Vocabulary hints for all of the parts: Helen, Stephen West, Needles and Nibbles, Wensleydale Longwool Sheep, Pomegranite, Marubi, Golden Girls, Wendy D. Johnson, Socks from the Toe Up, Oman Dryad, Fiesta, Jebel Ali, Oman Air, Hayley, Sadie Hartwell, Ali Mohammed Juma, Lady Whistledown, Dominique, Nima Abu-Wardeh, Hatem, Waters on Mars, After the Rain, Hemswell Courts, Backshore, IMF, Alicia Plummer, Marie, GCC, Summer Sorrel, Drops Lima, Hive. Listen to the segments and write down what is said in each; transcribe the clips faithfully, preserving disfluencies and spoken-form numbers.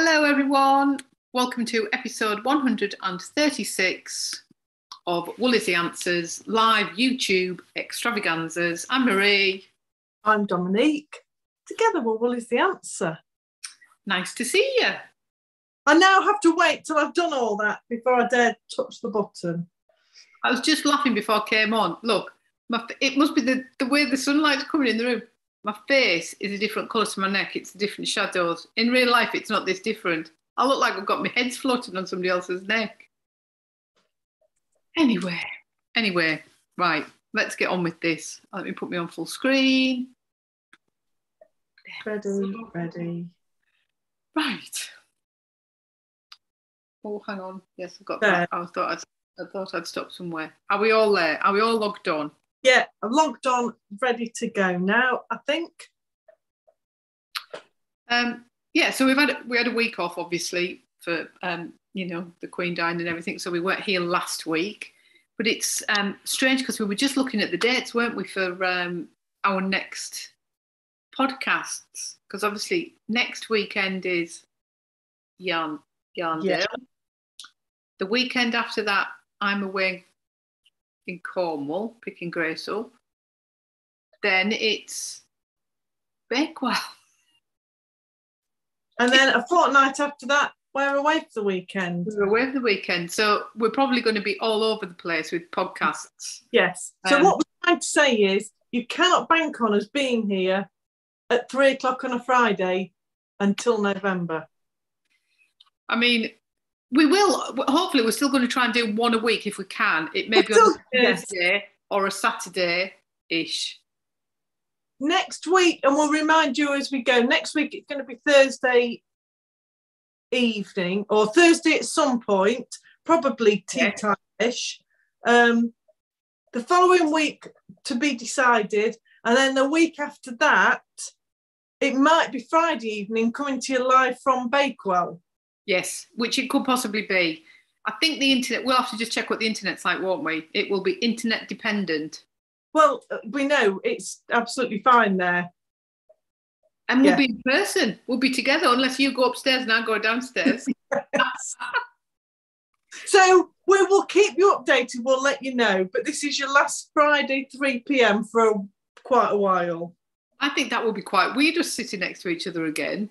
Hello everyone, welcome to episode one hundred thirty-six of Wool is the Answers live YouTube extravaganzas. I'm Marie. I'm Dominique. Together we're Wool is the Answer. Nice to see you. I now have to wait till I've done all that before I dare touch the button. I was just laughing before I came on. Look, my, it must be the, the way the sunlight's coming in the room. My face is a different colour to my neck. It's different shadows. In real life, it's not this different. I look like I've got my head's floating on somebody else's neck. Anyway, anyway, right, let's get on with this. Let me put me on full screen. Ready, so, ready. Right. Oh, hang on. Yes, I've got there. That. I thought, I'd, I thought I'd stop somewhere. Are we all there? Are we all logged on? Yeah, I'm logged on, ready to go now, I think. Um, yeah, so we've had we had a week off, obviously, for um, you know, the Queen died and everything, so we weren't here last week. But it's um, strange because we were just looking at the dates, weren't we, for um, our next podcasts? Because obviously next weekend is Yarn Yarndale. Yeah. The weekend after that, I'm away in Cornwall, picking Grace up. Then it's Bakewell. And then a fortnight after that, we're away for the weekend. We're away for the weekend. So we're probably going to be all over the place with podcasts. Yes. So um, what we're trying to say is you cannot bank on us being here at three o'clock on a Friday until November. I mean... We will, hopefully we're still going to try and do one a week if we can. It may be on a Thursday or a Saturday-ish. Next week, and we'll remind you as we go, next week it's going to be Thursday evening or Thursday at some point, probably tea time-ish. Um, the following week to be decided, and then the week after that, it might be Friday evening coming to you live from Bakewell. Yes, which it could possibly be. I think the internet, we'll have to just check what the internet's like, won't we? It will be internet dependent. Well, we know it's absolutely fine there. And yeah. We'll be in person. We'll be together unless you go upstairs and I go downstairs. So we will keep you updated. We'll let you know. But this is your last Friday, three p m for a, quite a while. I think that will be quite weird, just sitting next to each other again.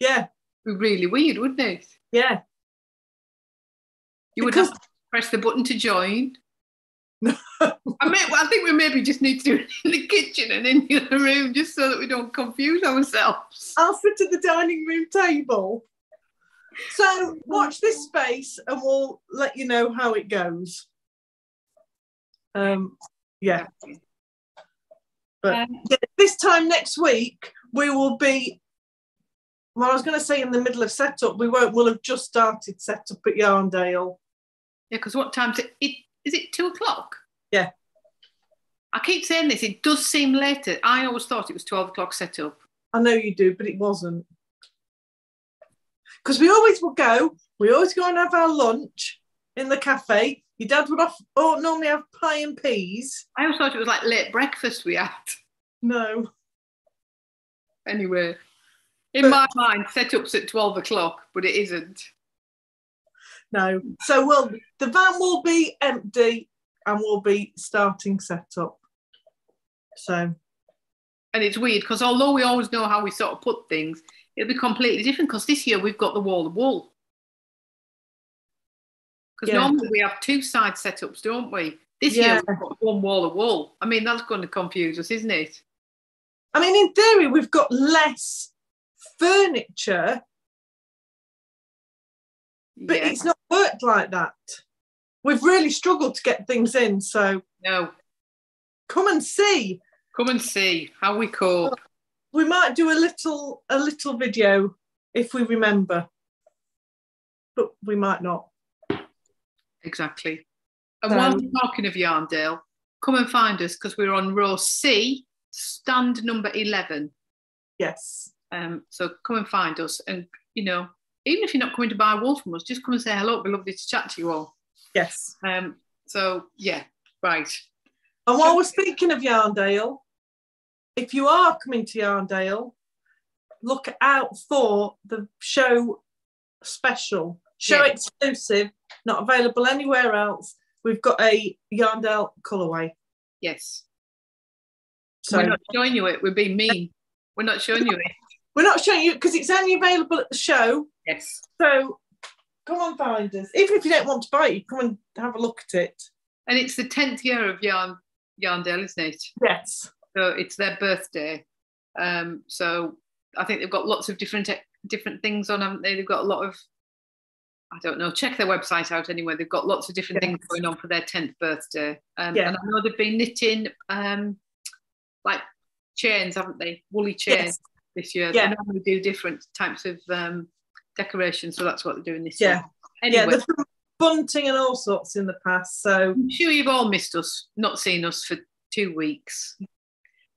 Yeah. It'd be really weird, wouldn't it? Yeah. You because... would have to press the button to join. No. I mean, well, I think we maybe just need to do it in the kitchen and in the other room just so that we don't confuse ourselves. I'll sit at the dining room table. So watch this space and we'll let you know how it goes. Um, yeah. But um, yeah, this time next week, we will be... Well, I was going to say in the middle of setup, we won't. We'll have just started setup at Yarndale. Yeah, because what time is it? it? Is it two o'clock? Yeah. I keep saying this. It does seem later. I always thought it was twelve o'clock setup. I know you do, but it wasn't. Because we always will go. We always go and have our lunch in the cafe. Your dad would have, oh, normally have pie and peas. I always thought it was like late breakfast we had. No. Anyway. In but, my mind, setup's at twelve o'clock, but it isn't. No. So we'll, the van will be empty and we'll be starting setup. So. And it's weird because although we always know how we sort of put things, it'll be completely different because this year we've got the wall of wool. Because yeah. Normally we have two side setups, don't we? This yeah. year we've got one wall of wool. I mean, that's going to confuse us, isn't it? I mean, in theory, we've got less... furniture, but yeah. It's not worked like that. We've really struggled to get things in, so no. Come and see. Come and see how we cope. We might do a little a little video if we remember, but we might not. Exactly. And um, while we're talking of Yarndale, come and find us because we're on row C, stand number eleven. Yes. Um, so come and find us and, you know, even if you're not coming to buy wool from us, just come and say hello. It'd be lovely to chat to you all. Yes. Um, so, yeah, right. And while we're speaking of Yarndale, if you are coming to Yarndale, look out for the show special, show yeah. exclusive, not available anywhere else. We've got a Yarndale colourway. Yes. So we're not showing you it. We're being mean. We're not showing you it. We're not showing you because it's only available at the show. Yes. So come on, find us. Even if you don't want to buy it, you come and have a look at it. And it's the tenth year of Yarn Yarndale, isn't it? Yes. So it's their birthday. Um, so I think they've got lots of different different things on, haven't they? They've got a lot of, I don't know, check their website out anyway. They've got lots of different yes. things going on for their tenth birthday. Um, yes. And I know they've been knitting um, like chains, haven't they? Woolly chains yes. this year. Yeah. They normally do different types of um, decorations, so that's what they're doing this yeah. year. Anyway. Yeah, there's been bunting and all sorts in the past. So I'm sure you've all missed us, not seen us for two weeks.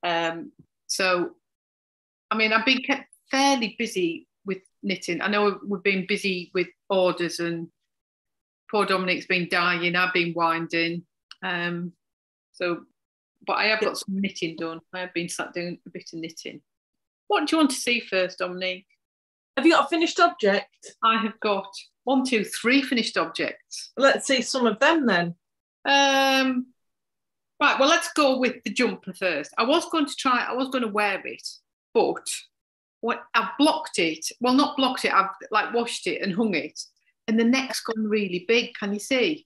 Um, so, I mean, I've been kept fairly busy with knitting. I know we've been busy with orders and poor Dominic's been dying, I've been winding. Um, so, but I have got some knitting done. I have been sat doing a bit of knitting. What do you want to see first, Dominique? Have you got a finished object? I have got one, two, three finished objects. Let's see some of them then. Um, right, well, let's go with the jumper first. I was going to try, I was going to wear it, but what, I've blocked it. Well, not blocked it, I've like washed it and hung it. And the neck's gone really big, can you see?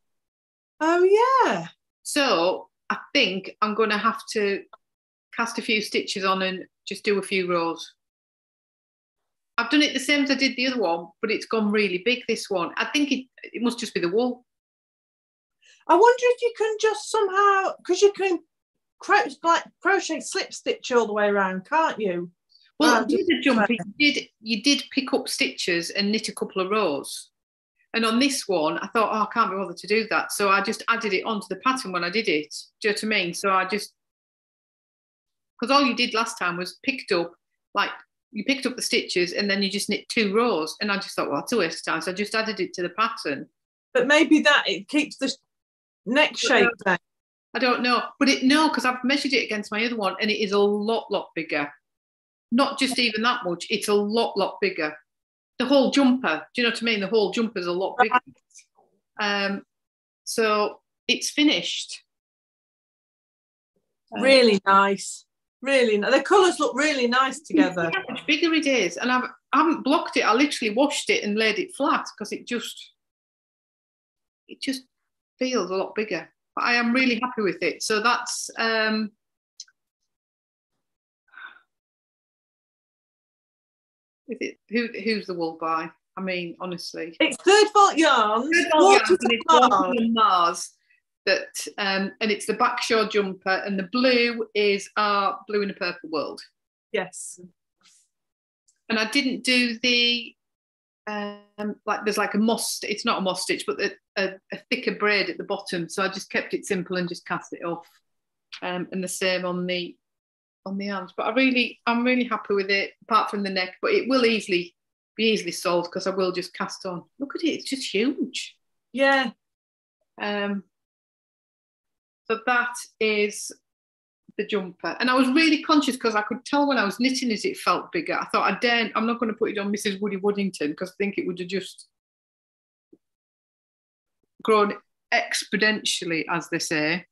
Oh, yeah. So I think I'm going to have to cast a few stitches on and just do a few rows. I've done it the same as I did the other one, but it's gone really big, this one. I think it, it must just be the wool. I wonder if you can just somehow, because you can cro- like crochet slip stitch all the way around, can't you? Well, you did a jumper, you did, you did pick up stitches and knit a couple of rows. And on this one, I thought, oh, I can't be bothered to do that. So I just added it onto the pattern when I did it. Do you know what I mean? So I just, because all you did last time was picked up, like, you picked up the stitches and then you just knit two rows. And I just thought, well, that's a waste of time. So I just added it to the pattern. But maybe that, it keeps the neck shape there. I don't know. But it, no, because I've measured it against my other one and it is a lot, lot bigger. Not just even that much, it's a lot, lot bigger. The whole jumper, do you know what I mean? The whole jumper's a lot bigger. Um, so it's finished. Really um, nice. Really nice. The colours look really nice together. How much bigger it is. And I've, I haven't blocked it. I literally washed it and laid it flat because it just, it just feels a lot bigger. But I am really happy with it. So that's... Um, Is it, who, who's the wool by? I mean, honestly. It's Third Vault Yarns. Third Vault Yarns and it's Waters on Mars. That, um, and it's the Backshore jumper and the blue is our Blue in a Purple World. Yes. And I didn't do the, um, like there's like a moss, it's not a moss stitch, but the, a, a thicker braid at the bottom. So I just kept it simple and just cast it off. Um, and the same on the on the arms, but I really, I'm really happy with it apart from the neck, but it will easily be easily sold because I will just cast on. Look at it, it's just huge. Yeah. Um, so that is the jumper. And I was really conscious because I could tell when I was knitting as it felt bigger. I thought, I daren't, I'm not going to put it on Missus Woody Woodington because I think it would have just grown exponentially, as they say.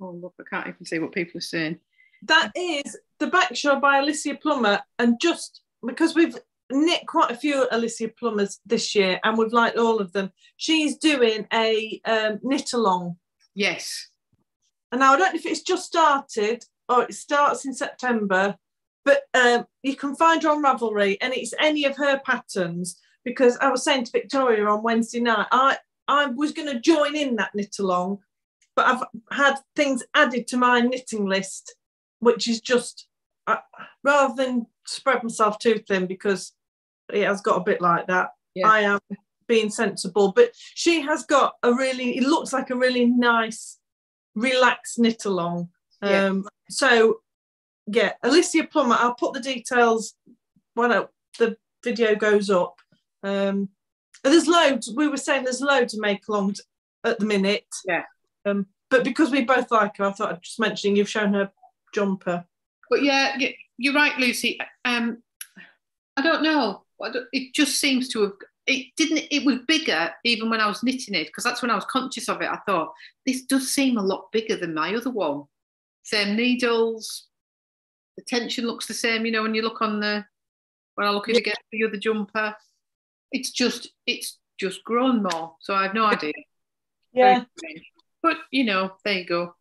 Oh, look, I can't even see what people are saying. That is the Backshore by Alicia Plummer, and just because we've knit quite a few Alicia Plummers this year and we've liked all of them, she's doing a um, knit along. Yes. And now I don't know if it's just started or it starts in September, but um, you can find her on Ravelry and it's any of her patterns, because I was saying to Victoria on Wednesday night, I, I was going to join in that knit along, but I've had things added to my knitting list, which is just, uh, rather than spread myself too thin, because it has got a bit like that, yeah. I am being sensible. But she has got a really, it looks like a really nice, relaxed knit along. Um, yeah. So, yeah, Alicia Plummer, I'll put the details when I, the video goes up. Um, there's loads, we were saying there's loads of make-alongs at the minute. Yeah. Um, but because we both like her, I thought I'd just mention you've shown her jumper. But yeah, you're right, Lucy. Um, I don't know. I don't, it just seems to have, it didn't, it was bigger even when I was knitting it, because that's when I was conscious of it. I thought, this does seem a lot bigger than my other one. Same needles, the tension looks the same, you know, when you look on the, when I look at it again for the other jumper, it's just, it's just grown more. So I have no idea. Yeah. But, you know, there you go.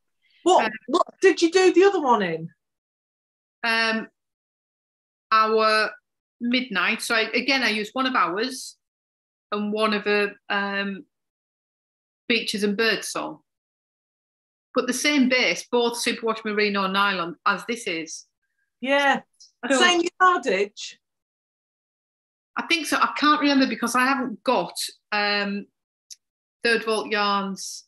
What, um, what did you do the other one in? Um, our Midnight. So I, again, I used one of ours and one of a um, Beaches and Bird Song. But the same base, both superwash merino or nylon, as this is. Yeah. Same yardage? I think so. I can't remember because I haven't got um, Third Vault Yarns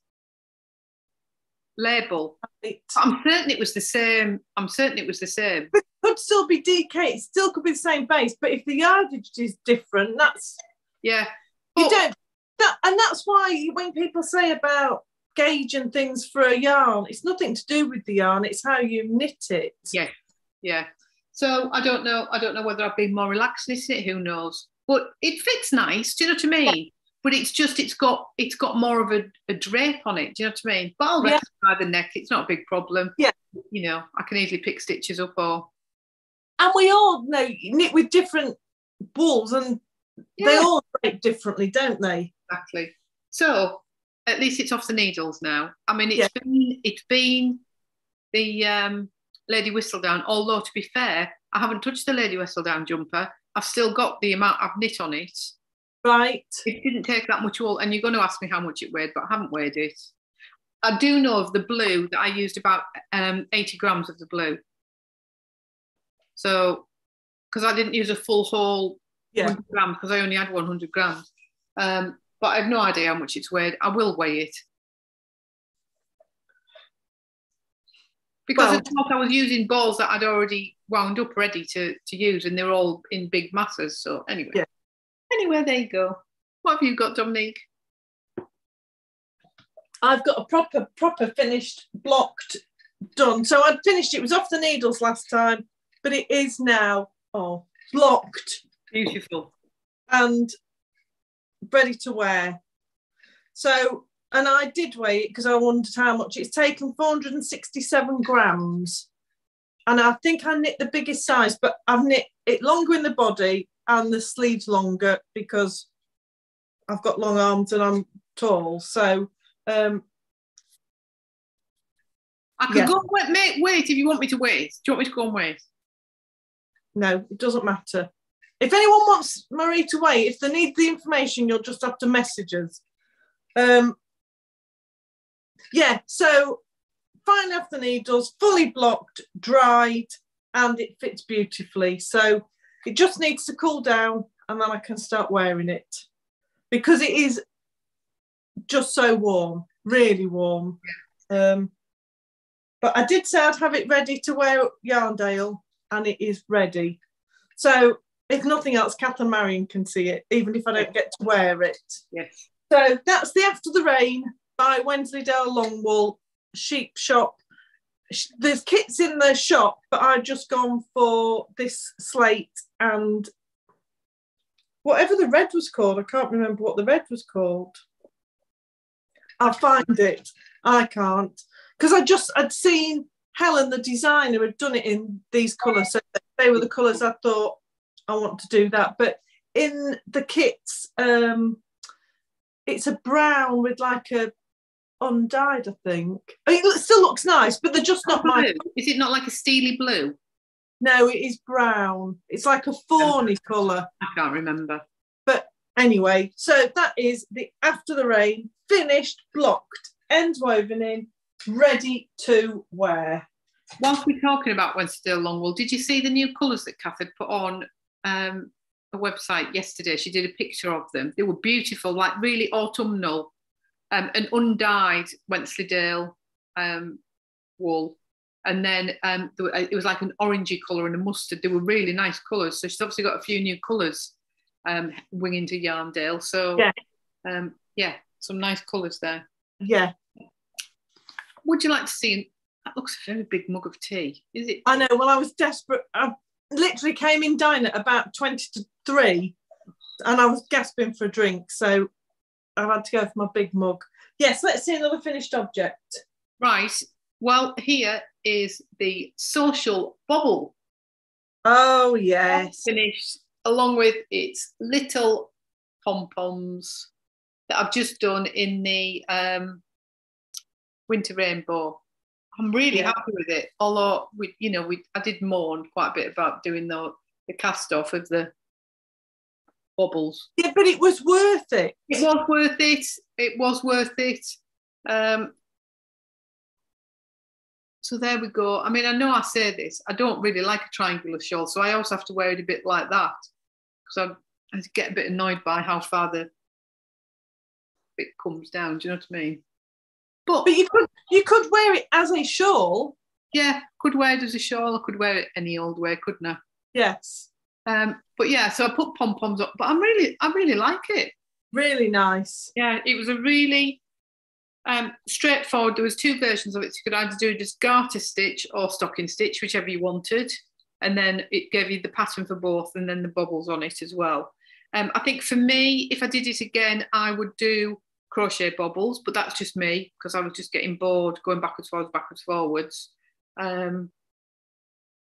label. Right. I'm certain it was the same. I'm certain it was the same. But it could still be D K. It still could be the same base. But if the yardage is different, that's... Yeah. You but, don't... That, and that's why when people say about gauge and things for a yarn, it's nothing to do with the yarn, it's how you knit it. Yeah, yeah. So I don't know, I don't know whether I've been more relaxed knitting it, who knows, but it fits nice, do you know what I mean? Yeah. But it's just, it's got it's got more of a, a drape on it, do you know what I mean? But I'll rectify yeah. the neck, it's not a big problem. Yeah. You know, I can easily pick stitches up or... And we all know you knit with different balls and yeah. they all drape differently, don't they? Exactly. So... At least it's off the needles now. I mean, it's yeah. been it's been the um, Lady Whistledown, although, to be fair, I haven't touched the Lady Whistledown jumper. I've still got the amount I've knit on it. Right. It didn't take that much all, and you're going to ask me how much it weighed, but I haven't weighed it. I do know of the blue that I used about um, eighty grams of the blue. So, because I didn't use a full haul yeah. one hundred grams, because I only had one hundred grams. Um, But I have no idea how much it's weighed. I will weigh it. Because well, at top I was using balls that I'd already wound up ready to, to use, and they're all in big masses. So anyway. Yeah. Anyway, there you go. What have you got, Dominique? I've got a proper, proper finished, blocked, done. So I'd finished it. It was off the needles last time, but it is now oh blocked. Beautiful. And ready to wear. So, and I did weigh it because I wondered how much. It's taken four hundred sixty-seven grams, and I think I knit the biggest size, but I've knit it longer in the body and the sleeves longer because I've got long arms and I'm tall. So um I could yeah. go and wait, wait if you want me to wait. Do you want me to go and wait? No, it doesn't matter. If anyone wants Marie to weigh, if they need the information, you'll just have to message us. Um, yeah, so fine off the needles, fully blocked, dried, and it fits beautifully. So it just needs to cool down and then I can start wearing it because it is just so warm, really warm. Um, but I did say I'd have it ready to wear at Yarndale, and it is ready. So... If nothing else, Kath and Marion can see it, even if I don't get to wear it. Yes. So that's the After the Rain by Wensleydale Longwall Sheep Shop. There's kits in the shop, but I've just gone for this slate and whatever the red was called. I can't remember what the red was called. I'll find it. I can't. Because I just, I'd seen Helen, the designer, had done it in these colours. So they were the colours I thought, I want to do that, but in the kits, um, it's a brown with like a undyed, I think. I mean, it still looks nice, but they're just not my... Is it not like a steely blue? No, it is brown. It's like a fawny colour. I can't remember. But anyway, so that is the After the Rain, finished, blocked, ends woven in, ready to wear. Whilst we're talking about Wensleydale Longwall, did you see the new colours that Kath had put on Um, a website yesterday? She did a picture of them. They were beautiful, like really autumnal, um, an undyed Wensleydale um, wool, and then um, it was like an orangey colour and a mustard. They were really nice colours. So she's obviously got a few new colours um, winging to Yarndale. So yeah, um, yeah some nice colours there. Yeah. Would you like to see? That looks a very big mug of tea. Is it? I know. Well, I was desperate. I literally came in dine at about twenty to three and I was gasping for a drink, so I had to go for my big mug. Yes, let's see another finished object. Right, well, here is the Social Bobble. Oh, yes. Finished, along with its little pom-poms that I've just done in the um, Winter Rainbow. I'm really yeah. happy with it, although, we, you know, we I did mourn quite a bit about doing the, the cast-off of the bubbles. Yeah, but it was worth it. It was worth it. It was worth it. Um, so there we go. I mean, I know I say this, I don't really like a triangular shawl, so I also have to wear it a bit like that because I, I get a bit annoyed by how far the bit comes down, do you know what I mean? But, but you could you could wear it as a shawl. Yeah, could wear it as a shawl. I could wear it any old way, couldn't I? Yes. Um, but yeah, so I put pom poms up. But I'm really, I really like it. Really nice. Yeah, it was a really um, straightforward. There was two versions of it. So you could either do just garter stitch or stocking stitch, whichever you wanted, and then it gave you the pattern for both, and then the bubbles on it as well. Um, I think for me, if I did it again, I would do crochet bobbles, but that's just me because I was just getting bored going backwards, forwards, backwards, forwards. Um,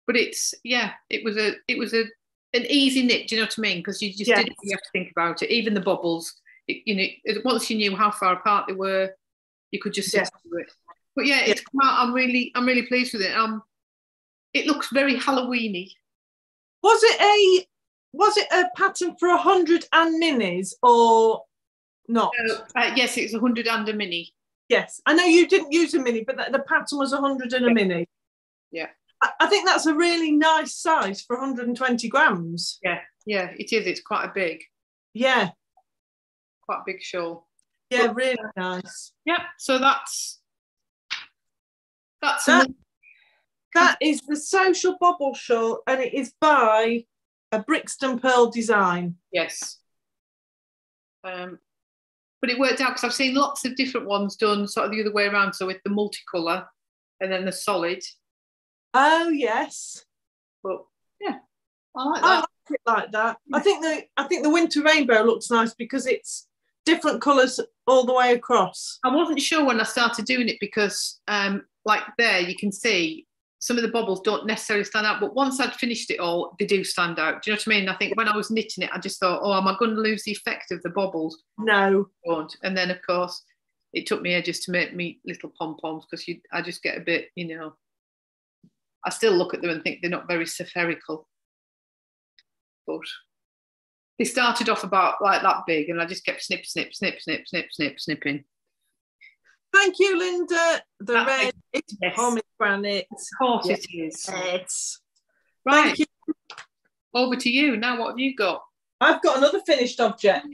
but it's yeah, it was a it was a an easy knit. Do you know what I mean? Because you just yes. didn't really have to think about it. Even the bobbles, it, you know, once you knew how far apart they were, you could just yes. sit through it. But yeah, it's quite, I'm really I'm really pleased with it. Um, it looks very Halloweeny. Was it a was it a pattern for a hundred and minis or? Not. Uh, uh, yes, it's a hundred and a mini. Yes, I know you didn't use a mini, but the, the pattern was a hundred and a mini. Yeah. I, I think that's a really nice size for one hundred and twenty grams. Yeah, yeah, it is. It's quite a big. Yeah. Quite a big shawl. Yeah, but, really nice. Yeah, so that's... that's That, that is the Social Bobble shawl, and it is by A Brixton Pearl Design. Yes. Um... But it worked out because I've seen lots of different ones done sort of the other way around, so with the multicolour and then the solid. Oh yes. But yeah, I like that. I like it like that. Yeah. I think the I think the Winter Rainbow looks nice because it's different colours all the way across. I wasn't sure when I started doing it because um, like there you can see some of the bobbles don't necessarily stand out, but once I'd finished it all, they do stand out. Do you know what I mean? I think when I was knitting it, I just thought, oh, am I going to lose the effect of the bobbles? No. And then, of course, it took me ages to make me little pom-poms because you, I just get a bit, you know, I still look at them and think they're not very spherical. But they started off about like that big and I just kept snip, snip, snip, snip, snip, snip, snipping. Thank you, Linda. The that red is yes. pomegranate. Horse yes. it is. Yes. Right. Thank you. Over to you. Now what have you got? I've got another finished object.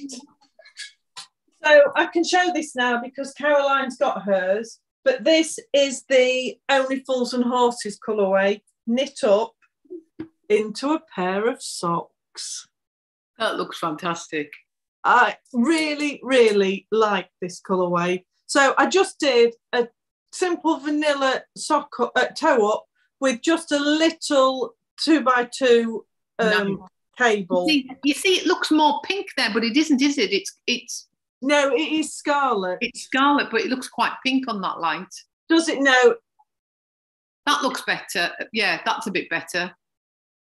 So I can show this now because Caroline's got hers. But this is the Only Fools and Horses colourway knit up into a pair of socks. That looks fantastic. I really, really like this colourway. So I just did a simple vanilla sock up, uh, toe up with just a little two by two um, no. cable. You see, you see, it looks more pink there, but it isn't, is it? It's it's no, it is scarlet. It's scarlet, but it looks quite pink on that light. Does it? No. That looks better. Yeah, that's a bit better.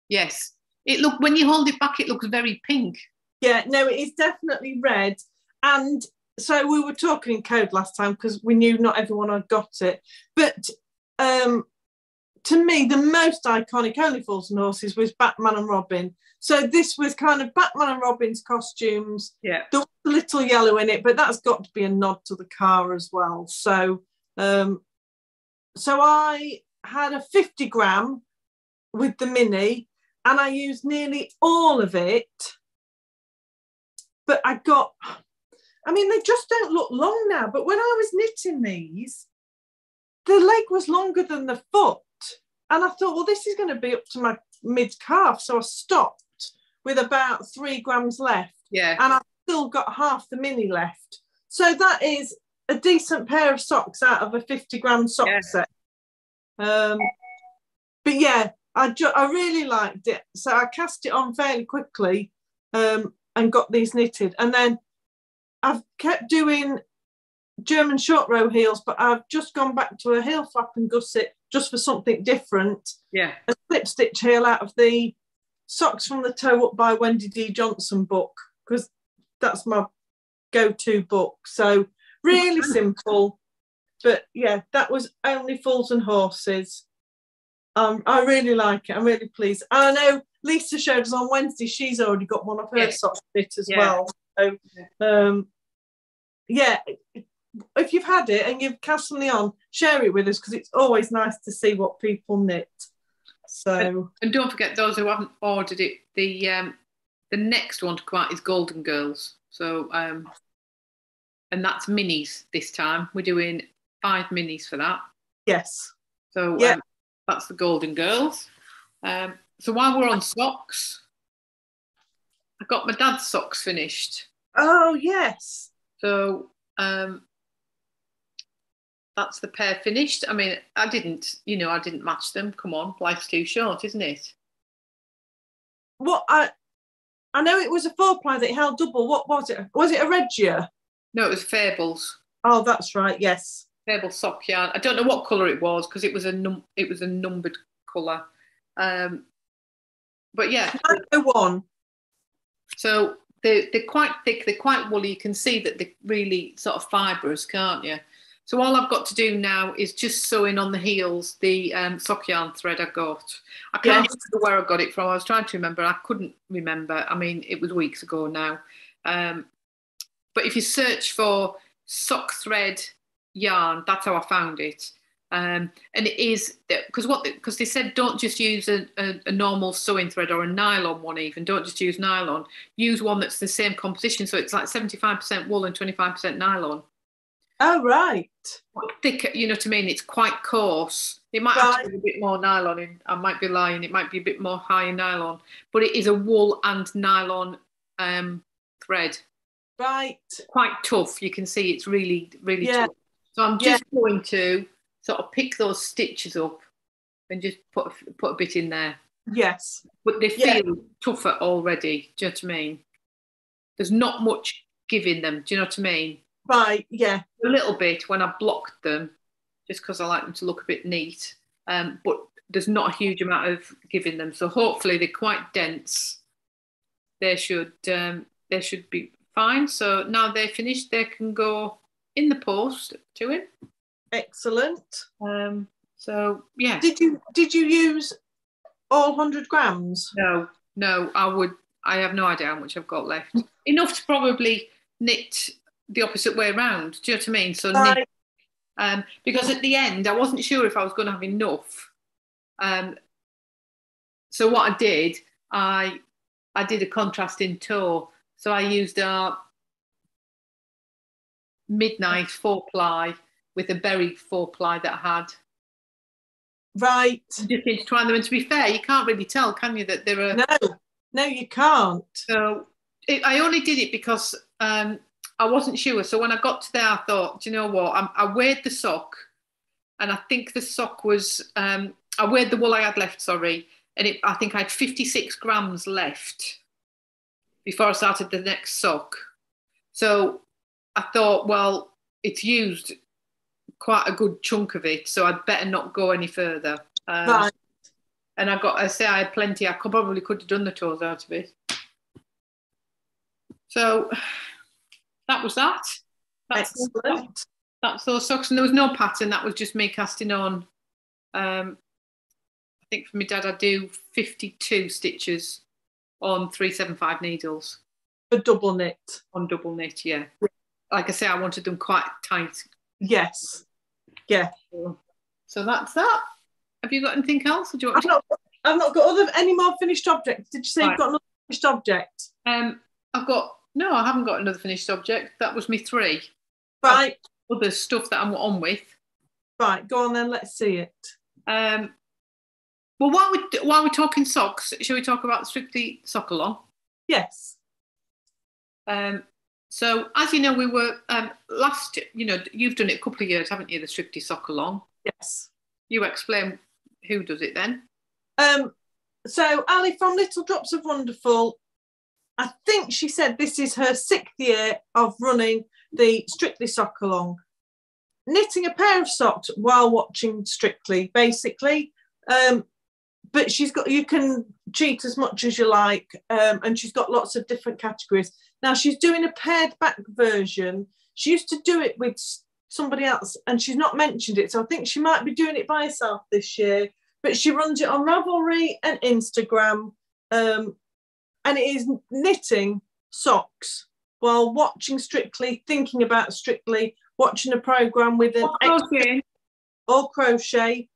Yes, it look when you hold it back, it looks very pink. Yeah, no, it is definitely red and. So we were talking in code last time because we knew not everyone had got it. But um, to me, the most iconic Only Fools and Horses was Batman and Robin. So this was kind of Batman and Robin's costumes. Yeah. There was a little yellow in it, but that's got to be a nod to the car as well. So, um, so I had a fifty gram with the mini and I used nearly all of it. But I got... I mean, they just don't look long now, but when I was knitting these, the leg was longer than the foot. And I thought, well, this is going to be up to my mid-calf. So I stopped with about three grams left. Yeah. And I've still got half the mini left. So that is a decent pair of socks out of a fifty gram sock yeah. set. Um, but yeah, I, ju- I really liked it. So I cast it on fairly quickly um, and got these knitted. And then I've kept doing German short row heels, but I've just gone back to a heel flap and gusset just for something different. Yeah. A slip stitch heel out of the Socks from the Toe Up by Wendy D. Johnson book, because that's my go-to book. So really simple. But yeah, that was Only Fools and Horses. Um, I really like it. I'm really pleased. I know Lisa showed us on Wednesday. She's already got one of her yeah. socks knit as yeah. well. So um, yeah, if you've had it and you've cast something on, share it with us, because it's always nice to see what people knit. So and, and don't forget, those who haven't ordered it, the um, the next one to come out is Golden Girls. So um, and that's minis this time. We're doing five minis for that. Yes. So yeah. Um, that's the Golden Girls. Um, so while we're on socks, I got my dad's socks finished. Oh, yes. So um, that's the pair finished. I mean, I didn't, you know, I didn't match them. Come on, life's too short, isn't it? What, I I know it was a four-ply that held double. What was it? Was it a Regia? No, it was Fabels. Oh, that's right, yes. Fable sock yarn. I don't know what colour it was, because it was a num- it was a numbered colour. Um, but yeah. one. So they're, they're quite thick, they're quite woolly. You can see that they're really sort of fibrous, can't you? So all I've got to do now is just sewing on the heels the um, sock yarn thread I got. I can't yes. remember where I got it from. I was trying to remember. I couldn't remember. I mean, it was weeks ago now. Um, but if you search for sock thread yarn, that's how I found it. Um, and it is, because what because they said don't just use a, a, a normal sewing thread or a nylon one, even don't just use nylon, use one that's the same composition, so it's like seventy-five percent wool and twenty-five percent nylon. Oh right. Thicker, you know what I mean, it's quite coarse. It might right. have to be a bit more nylon in, I might be lying, it might be a bit more high in nylon, but it is a wool and nylon um, thread. Right. Quite tough, you can see it's really, really yeah. tough. So I'm just yeah. going to sort of pick those stitches up and just put a, put a bit in there. Yes. But they feel yeah. tougher already, do you know what I mean? There's not much giving them, do you know what I mean? Right, yeah. A little bit when I blocked them, just because I like them to look a bit neat. Um, but there's not a huge amount of giving them. So hopefully they're quite dense. They should, um, they should be fine. So now they're finished, they can go in the post to him. Excellent. Um, so yeah. Did you did you use all one hundred grams? No, no. I would. I have no idea how much I've got left. Enough to probably knit the opposite way around. Do you know what I mean? So knit, um, because at the end I wasn't sure if I was going to have enough. Um. So what I did, I I did a contrasting toe. So I used our Midnight four ply with a berry four ply that I had. Right. You just need to try them, and to be fair, you can't really tell, can you, that they're a... No, no, you can't. So it, I only did it because um, I wasn't sure. So when I got to there, I thought, do you know what? I'm, I weighed the sock, and I think the sock was um, I weighed the wool I had left, sorry, and it, I think I had fifty-six grams left before I started the next sock. So I thought, well, it's used quite a good chunk of it, so I'd better not go any further. Um, right. And I got, I say I had plenty. I could, probably could have done the toes out of it. So that was that. That's Excellent. That, that's those socks, and there was no pattern. That was just me casting on. Um, I think for my dad, I do fifty-two stitches on three seven five needles. A double knit. On double knit, yeah. yeah. Like I say, I wanted them quite tight. Yes. Yeah. So that's that. Have you got anything else? Or do you want I've, to... not, I've not got other, any more finished objects. Did you say right. you've got another finished object? Um, I've got... No, I haven't got another finished object. That was me three. Right. Other stuff that I'm on with. Right, go on then. Let's see it. Um, well, while, we, while we're talking socks, shall we talk about Strictly Sock Along? Yes. Um. So, as you know, we were um, last, you know, you've done it a couple of years, haven't you, the Strictly Sock Along? Yes. You explain who does it then. Um, so Ali from Little Drops of Wonderful, I think she said this is her sixth year of running the Strictly Sock Along. Knitting a pair of socks while watching Strictly, basically. Um, but she's got, you can cheat as much as you like, um, and she's got lots of different categories. Now she's doing a paired back version. She used to do it with somebody else and she's not mentioned it. So I think she might be doing it by herself this year, but she runs it on Ravelry and Instagram. Um, and it is knitting socks while watching Strictly, thinking about Strictly, watching a programme with an okay. or crochet,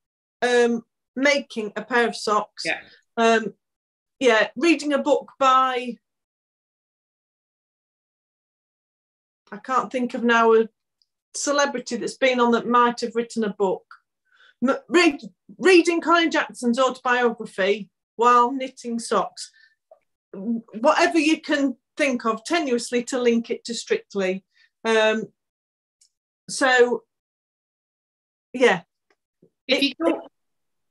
um, making a pair of socks. Yeah. Um, yeah, reading a book by, I can't think of now a celebrity that's been on that might have written a book. M read, reading Colin Jackson's autobiography while knitting socks. Whatever you can think of tenuously to link it to Strictly. Um, So, yeah. If you go,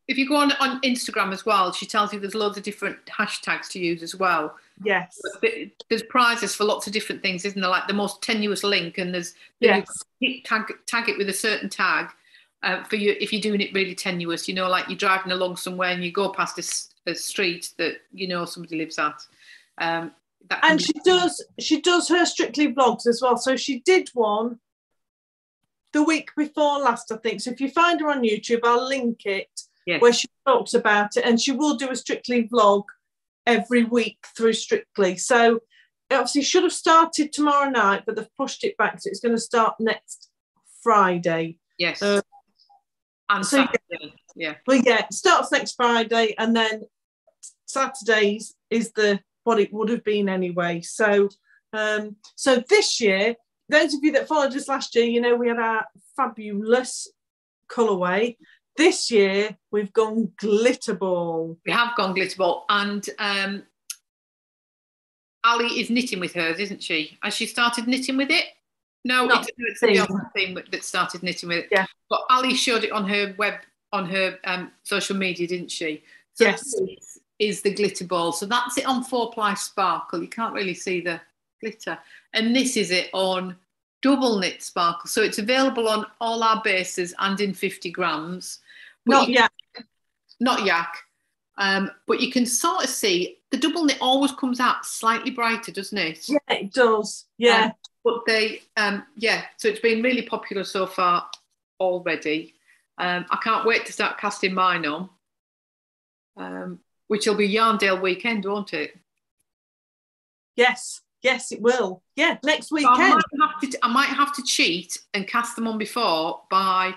if you go on, on Instagram as well, she tells you there's loads of different hashtags to use as well. Yes. There's prizes for lots of different things, isn't there? Like the most tenuous link, and there's yes. tag, tag it with a certain tag uh, for you if you're doing it really tenuous. You know, like you're driving along somewhere and you go past a, a street that you know somebody lives at. Um, that and she does she does her Strictly vlogs as well. So she did one the week before last, I think. So if you find her on YouTube, I'll link it, yes. where she talks about it. And she will do a Strictly vlog every week through Strictly. So it obviously should have started tomorrow night, but they've pushed it back. So it's going to start next Friday. Yes. Um, and so Saturday. Yeah. Well, yeah, it starts next Friday. And then Saturdays is the what it would have been anyway. So, um, so this year, those of you that followed us last year, you know we had our fabulous colourway. This year we've gone glitterball. We have gone glitterball, and um, Ali is knitting with hers, isn't she? Has she started knitting with it? No, Not it's the other thing that started knitting with it. Yeah. But Ali showed it on her web, on her um, social media, didn't she? So yes. This is the glitterball. So that's it on four ply sparkle. You can't really see the glitter, and this is it on double knit sparkle, so it's available on all our bases and in fifty grams. Not yak, not yak, um, but you can sort of see the double knit always comes out slightly brighter, doesn't it? Yeah, it does, yeah. Um, but they, um, yeah, so it's been really popular so far already. Um, I can't wait to start casting mine on, um, which will be Yarndale weekend, won't it? Yes. Yes, it will. Yeah, next weekend. So I, might have to, I might have to cheat and cast them on before by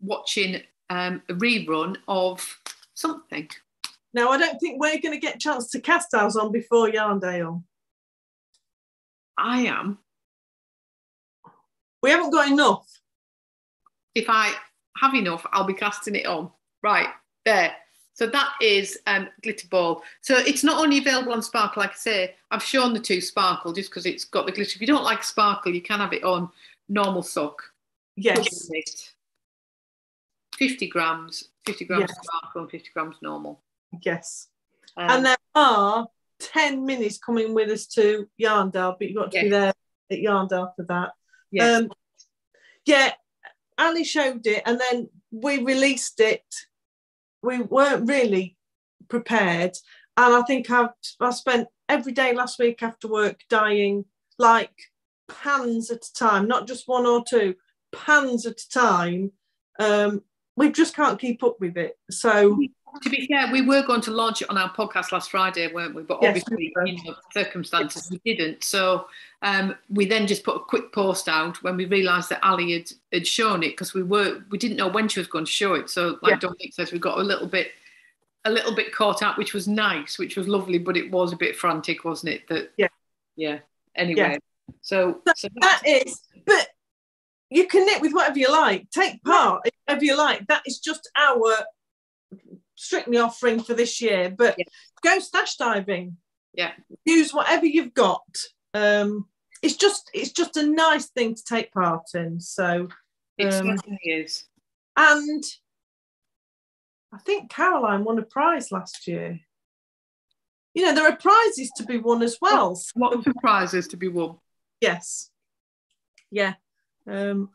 watching um, a rerun of something. Now, I don't think we're going to get a chance to cast ours on before Yarndale. I am. We haven't got enough. If I have enough, I'll be casting it on. Right, there. So that is um, glitterball. So it's not only available on sparkle, like I say. I've shown the two sparkle just because it's got the glitter. If you don't like sparkle, you can have it on normal sock. Yes. fifty grams, fifty grams yes. sparkle and fifty grams normal. Yes. Um, and there are ten minis coming with us to Yarndale, but you've got to yes. be there at Yarndale for that. Yes. Um, yeah, Ali showed it and then we released it. We weren't really prepared. And I think I've, I spent every day last week after work dyeing like pans at a time, not just one or two, pans at a time. Um, we just can't keep up with it. So to be fair, we were going to launch it on our podcast last Friday, weren't we? But yes, obviously, we you know, circumstances, yes. we didn't. So um, we then just put a quick post out when we realised that Ali had, had shown it, because we were we didn't know when she was going to show it. So like yeah. Dominic says, we got a little bit a little bit caught out, which was nice, which was lovely, but it was a bit frantic, wasn't it? That yeah, yeah. Anyway, yeah. So, so, so that is. But you can knit with whatever you like. Take part yeah. whatever you like. That is just our Strictly offering for this year, but yeah. go stash diving. Yeah, use whatever you've got. Um, it's just it's just a nice thing to take part in. So um, it certainly is. And I think Caroline won a prize last year. You know, there are prizes to be won as well. So. Lots of prizes to be won. Yes. Yeah. Um,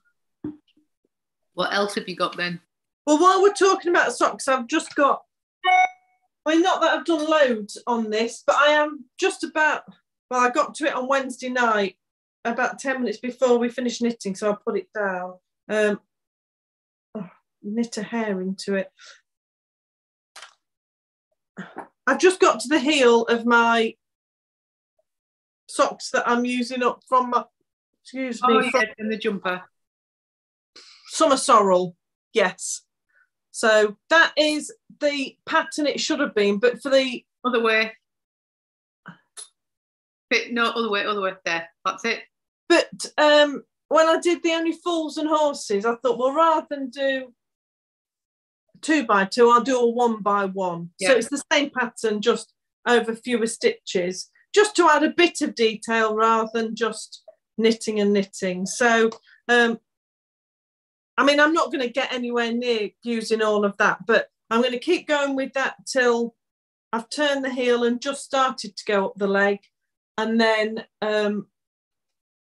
what else have you got then? Well, while we're talking about socks, I've just got, I mean, not that I've done loads on this, but I am just about, well, I got to it on Wednesday night, about ten minutes before we finished knitting, so I put it down. Um, oh, knit a hair into it. I've just got to the heel of my socks that I'm using up from my, excuse me. Oh, yeah, in the jumper. Summer sorrel, yes. So that is the pattern it should have been, but for the... Other way. Bit, no, other way, other way, there, that's it. But um, when I did the Only Fools and Horses, I thought, well, rather than do two by two, I'll do a one by one. Yeah. So it's the same pattern, just over fewer stitches, just to add a bit of detail rather than just knitting and knitting. So, um, I mean, I'm not going to get anywhere near using all of that, but I'm going to keep going with that till I've turned the heel and just started to go up the leg. And then um,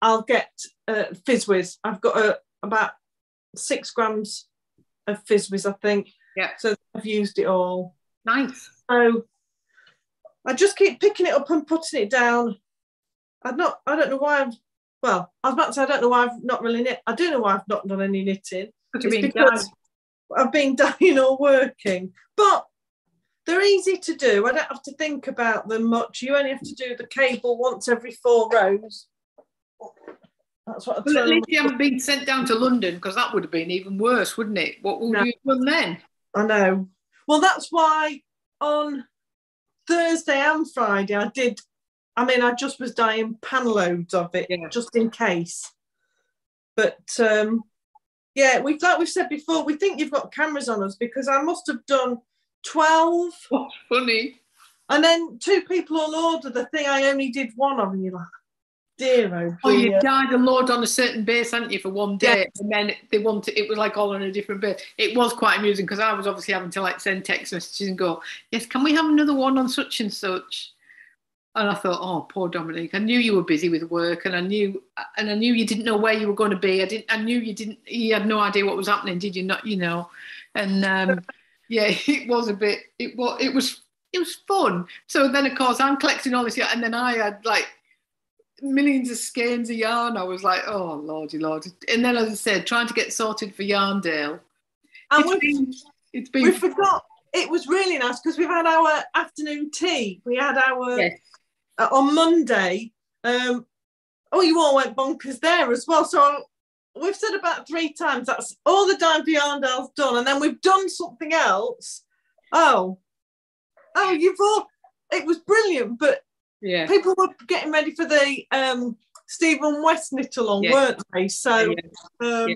I'll get uh, Fizz Whiz. I've got uh, about six grams of Fizz Whiz, I think. Yeah. So I've used it all. Nice. So I just keep picking it up and putting it down. I'm not, I don't know why I've, well, I was about to say I don't know why I've not really knit. I do know why I've not done any knitting. It's because I've been dying or working. But they're easy to do. I don't have to think about them much. You only have to do the cable once every four rows. That's what I well, at least you haven't been sent down to London, because that would have been even worse, wouldn't it? What would no. you have done then? I know. Well, that's why on Thursday and Friday I did, I mean, I just was dying pan loads of it, yeah. just in case. But, um, yeah, we've like we've said before, we think you've got cameras on us, because I must have done twelve. What funny. And then two people all order the thing I only did one of, and you're like, dear oh, oh you died and lord on a certain base, haven't you, for one day? Yes. And then they wanted, it was like all on a different base. It was quite amusing, because I was obviously having to like send text messages and go, yes, can we have another one on such and such? And I thought, oh, poor Dominique. I knew you were busy with work, and I knew, and I knew you didn't know where you were going to be. I didn't, I knew you didn't, you had no idea what was happening, did you not? You know, and um, yeah, it was a bit. It was, it was, it was fun. So then, of course, I'm collecting all this yarn, and then I had like millions of skeins of yarn. I was like, oh lordy, lord. And then, as I said, trying to get sorted for Yarndale. And it's been, it's been. We forgot. It was really nice because we've had our afternoon tea. We had our. Yes. Uh, on Monday, um, oh, you all went bonkers there as well. So we've said about three times that's all the time for Yarndale's done, and then we've done something else. Oh, oh, you've all, it was brilliant, but yeah, people were getting ready for the um, Stephen West knit along, yeah. weren't they? So yeah. Um, yeah.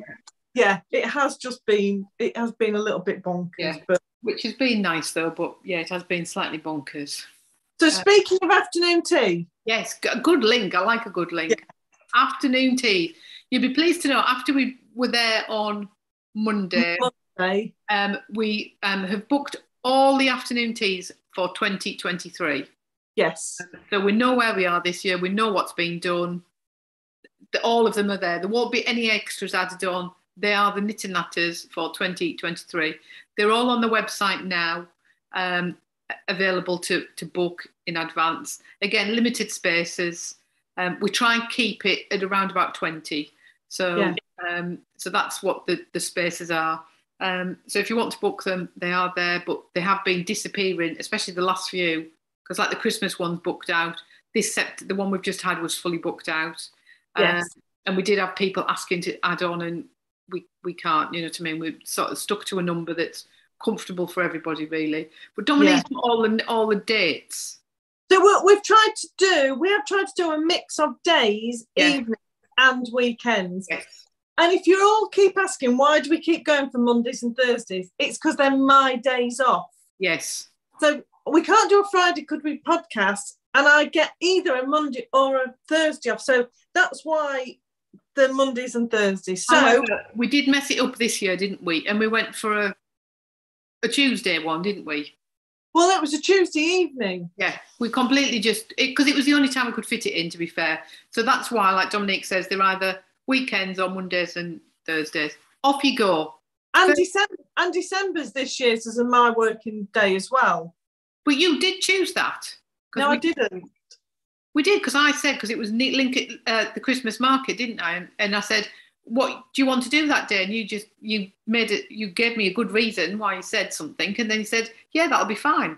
yeah, it has just been, it has been a little bit bonkers, yeah. but which has been nice though. But yeah, it has been slightly bonkers. So speaking of afternoon tea. Yes, a good link. I like a good link. Yeah. Afternoon tea. You'll be pleased to know after we were there on Monday, Monday. Um, we um, have booked all the afternoon teas for twenty twenty-three. Yes. So we know where we are this year. We know what's been done. The, all of them are there. There won't be any extras added on. They are the knitting latters for twenty twenty-three. They're all on the website now. Um, available to to book in advance. Again, limited spaces. Um, we try and keep it at around about twenty. So yeah. um, so that's what the, the spaces are. Um, so if you want to book them, they are there, but they have been disappearing, especially the last few, because like the Christmas one's booked out. This sept the one we've just had was fully booked out. Yes. Um, and we did have people asking to add on, and we, we can't, you know what I mean? We're sort of stuck to a number that's comfortable for everybody, really. But Dominique's yeah. got all the all the dates. So what we've tried to do, we have tried to do a mix of days, yeah. evenings, and weekends. Yes. And if you all keep asking why do we keep going for Mondays and Thursdays, it's because they're my days off. Yes. So we can't do a Friday, could we? Podcast, and I get either a Monday or a Thursday off. So that's why. The Mondays and Thursdays. So however, we did mess it up this year, didn't we? And we went for a. a Tuesday one, didn't we? Well, it was a Tuesday evening. Yeah, we completely just, because it, it was the only time we could fit it in, to be fair. So that's why, like Dominique says, they're either weekends or Mondays and Thursdays. Off you go. And, so, December, and December's this year's as my working day as well. But you did choose that. No, we, I didn't. We did, because I said, because it was linked at uh, the Christmas market, didn't I? And, and I said, what do you want to do that day? And you just, you made it, you gave me a good reason why you said something. And then you said, yeah, that'll be fine.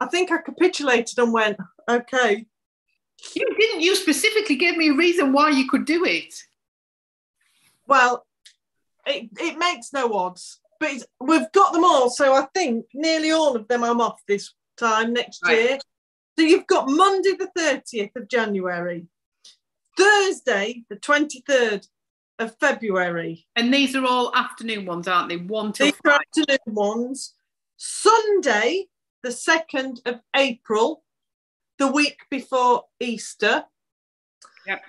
I think I capitulated and went, okay. You didn't, you specifically gave me a reason why you could do it. Well, it, it makes no odds, but it's, we've got them all. So I think nearly all of them I'm off this time next right. year. So you've got Monday, the thirtieth of January, Thursday, the twenty-third of February, and these are all afternoon ones, aren't they? One till these five. Are afternoon ones. Sunday, the second of April, the week before Easter. Yep.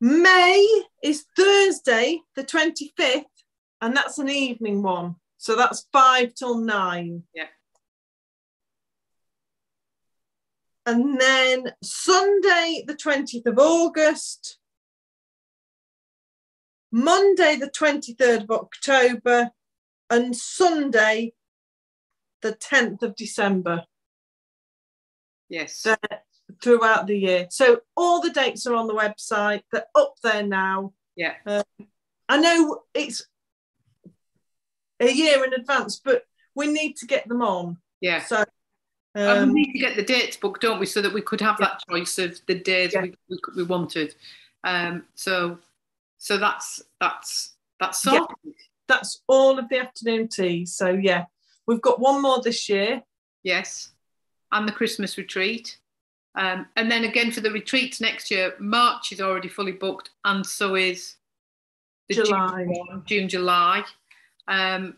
May is Thursday, the twenty-fifth, and that's an evening one, so that's five till nine. Yeah. And then Sunday, the twentieth of August. Monday, the twenty-third of October, and Sunday, the tenth of December. Yes. They're throughout the year. So all the dates are on the website. They're up there now. Yeah. Uh, I know it's a year in advance, but we need to get them on. Yeah. So um, and we need to get the dates booked, don't we, so that we could have yeah. that choice of the days yeah. we, we, we wanted. Um, so... So that's that's that's all. Yeah, that's all of the afternoon tea. So yeah, we've got one more this year. Yes, and the Christmas retreat, um, and then again for the retreats next year, March is already fully booked, and so is the July, June, June July, um,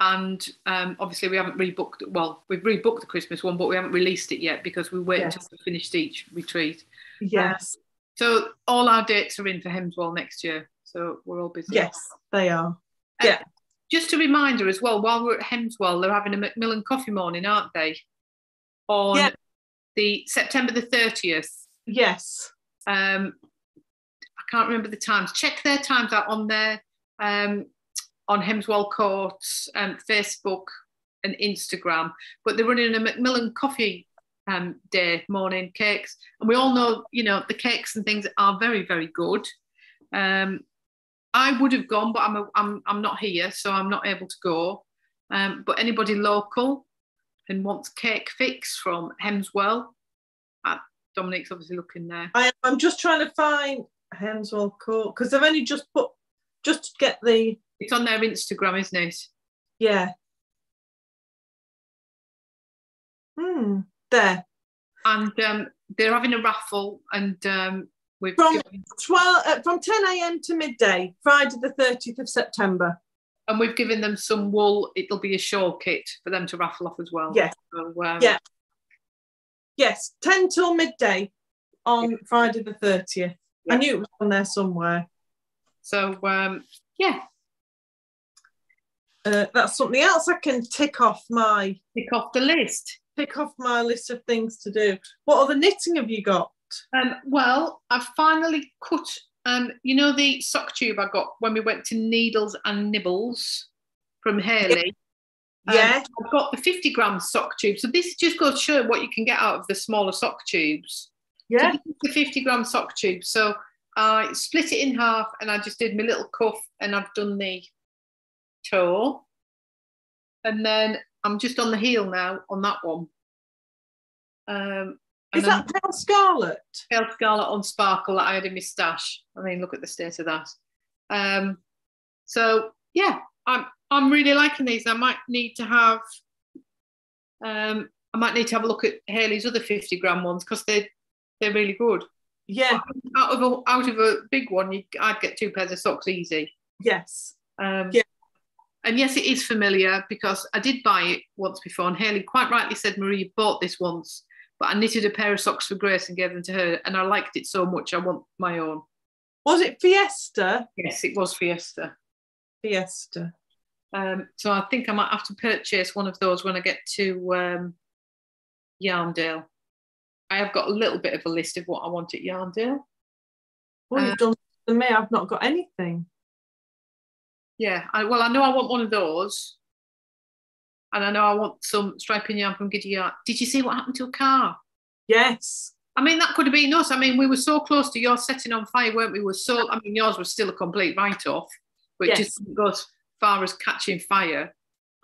and um, obviously we haven't rebooked. Well, we've rebooked the Christmas one, but we haven't released it yet because we wait yes. until we finished each retreat. Yes. Um, So all our dates are in for Hemswell next year. So we're all busy. Yes, they are. Uh, yeah. Just a reminder as well, while we're at Hemswell, they're having a Macmillan coffee morning, aren't they? On yeah. the September the thirtieth. Yes. Um, I can't remember the times. Check their times out on their um, on Hemswell Courts and um, Facebook and Instagram. But they're running a Macmillan coffee Um, day, morning, cakes. And we all know, you know, the cakes and things are very, very good. Um, I would have gone, but I'm, a, I'm, I'm not here, so I'm not able to go. Um, but anybody local and wants cake fix from Hemswell, uh, Dominique's obviously looking there. I, I'm just trying to find Hemswell Court, because they've only just put, just to get the... It's on their Instagram, isn't it? Yeah. Hmm. There, and um, they're having a raffle, and um, we're from given... twelve uh, from ten a m to midday, Friday the thirtieth of September, and we've given them some wool. It'll be a shawl kit for them to raffle off as well. Yes, so, um... yeah, yes, ten till midday on yeah. Friday the thirtieth. Yeah. I knew it was on there somewhere. So um, yeah, uh, that's something else I can tick off my tick off the list. Pick off my list of things to do. What other knitting have you got? Um, well, I've finally cut, um, you know, the sock tube I got when we went to Needles and Nibbles from Hayley. Yeah. Um, yeah. I've got the fifty gram sock tube. So this just goes to show what you can get out of the smaller sock tubes. Yeah. So this is the fifty gram sock tube. So I split it in half and I just did my little cuff and I've done the toe. And then I'm just on the heel now on that one. Um, Is that I'm, Pale Scarlet? Pale Scarlet on Sparkle that I had in my stash. I mean, look at the state of that. Um, so, yeah, I'm I'm really liking these. I might need to have, um, I might need to have a look at Hayley's other fifty gram ones because they, they're really good. Yeah. Out of a, out of a big one, you, I'd get two pairs of socks easy. Yes. Um, yeah. And yes, it is familiar because I did buy it once before, and Hayley quite rightly said, Marie, you bought this once, but I knitted a pair of socks for Grace and gave them to her, and I liked it so much I want my own. Was it Fiesta? Yes, it was Fiesta. Fiesta. Um, so I think I might have to purchase one of those when I get to um, Yarndale. I have got a little bit of a list of what I want at Yarndale. Well, you've um, done than me. I've not got anything. Yeah, I, well, I know I want one of those. And I know I want some striping yarn from Giddy Yarn. Did you see what happened to a car? Yes. I mean, that could have been us. I mean, we were so close to yours setting on fire, weren't we? We were so, I mean, yours was still a complete write-off, but yes. It just didn't go as far as catching fire.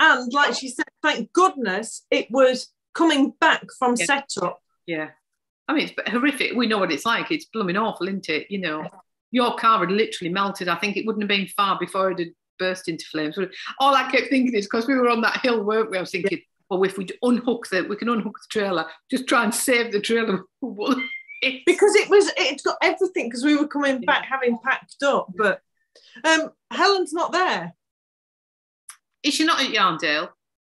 And like she said, thank goodness it was coming back from yeah. setup. Yeah. I mean, it's horrific. We know what it's like. It's blooming awful, isn't it? You know, your car had literally melted. I think it wouldn't have been far before it had burst into flames. All I kept thinking is, because we were on that hill, weren't we? I was thinking, yeah. oh, if we unhook the, we can unhook the trailer, just try and save the trailer. Because it was, it got everything, because we were coming yeah. back having packed up. But um, Helen's not there. Is she not at Yarndale?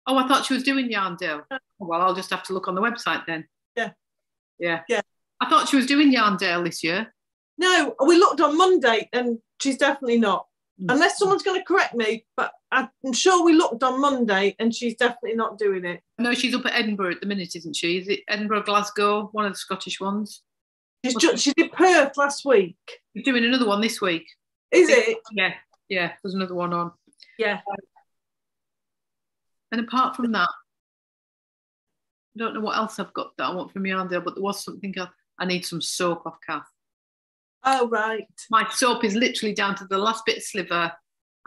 Oh, I thought she was doing Yarndale. Oh, well, I'll just have to look on the website then. Yeah. Yeah. Yeah. I thought she was doing Yarndale this year. No, we looked on Monday and she's definitely not. Unless someone's going to correct me, but I'm sure we looked on Monday and she's definitely not doing it. No, she's up at Edinburgh at the minute, isn't she? Is it Edinburgh, Glasgow, one of the Scottish ones? She's just, she did Perth last week. She's doing another one this week. Is it? Yeah, yeah, there's another one on. Yeah. And apart from that, I don't know what else I've got that I want from Yarndale, but there was something else. I need some soap off Kath. Oh, right. My soap is literally down to the last bit of sliver.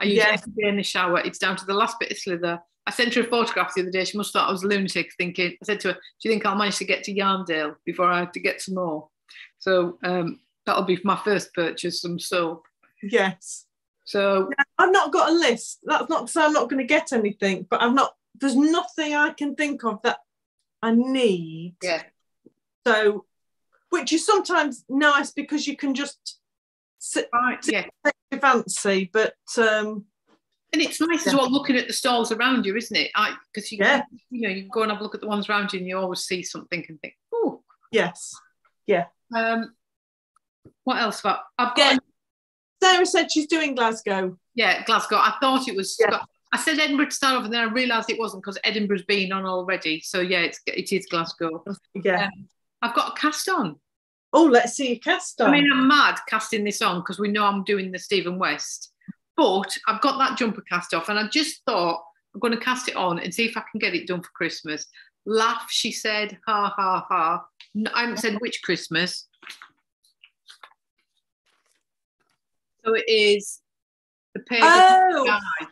I use yes. it every day in the shower. It's down to the last bit of slither. I sent her a photograph the other day. She must have thought I was a lunatic thinking. I said to her, do you think I'll manage to get to Yarndale before I have to get some more? So um, that'll be my first purchase, some soap. Yes. So now, I've not got a list. That's not so I'm not going to get anything, but I've not, there's nothing I can think of that I need. Yeah. So... which is sometimes nice because you can just sit right, sit yeah. your fancy, but um, and it's nice yeah. as well looking at the stalls around you, isn't it? Because you yeah. you know you can go and have a look at the ones around you, and you always see something and think, oh yes, yeah. Um, what else? About I've got. Yeah. Sarah said she's doing Glasgow. Yeah, Glasgow. I thought it was. Yeah. I said Edinburgh to start off, and then I realised it wasn't because Edinburgh's been on already. So yeah, it's it is Glasgow. Yeah. Um, I've got a cast on. Oh, let's see your cast on. I mean, I'm mad casting this on because we know I'm doing the Stephen West. But I've got that jumper cast off and I just thought I'm going to cast it on and see if I can get it done for Christmas. Laugh, she said, ha, ha, ha. No, I haven't said which Christmas. So it is the Pagan oh, Sky.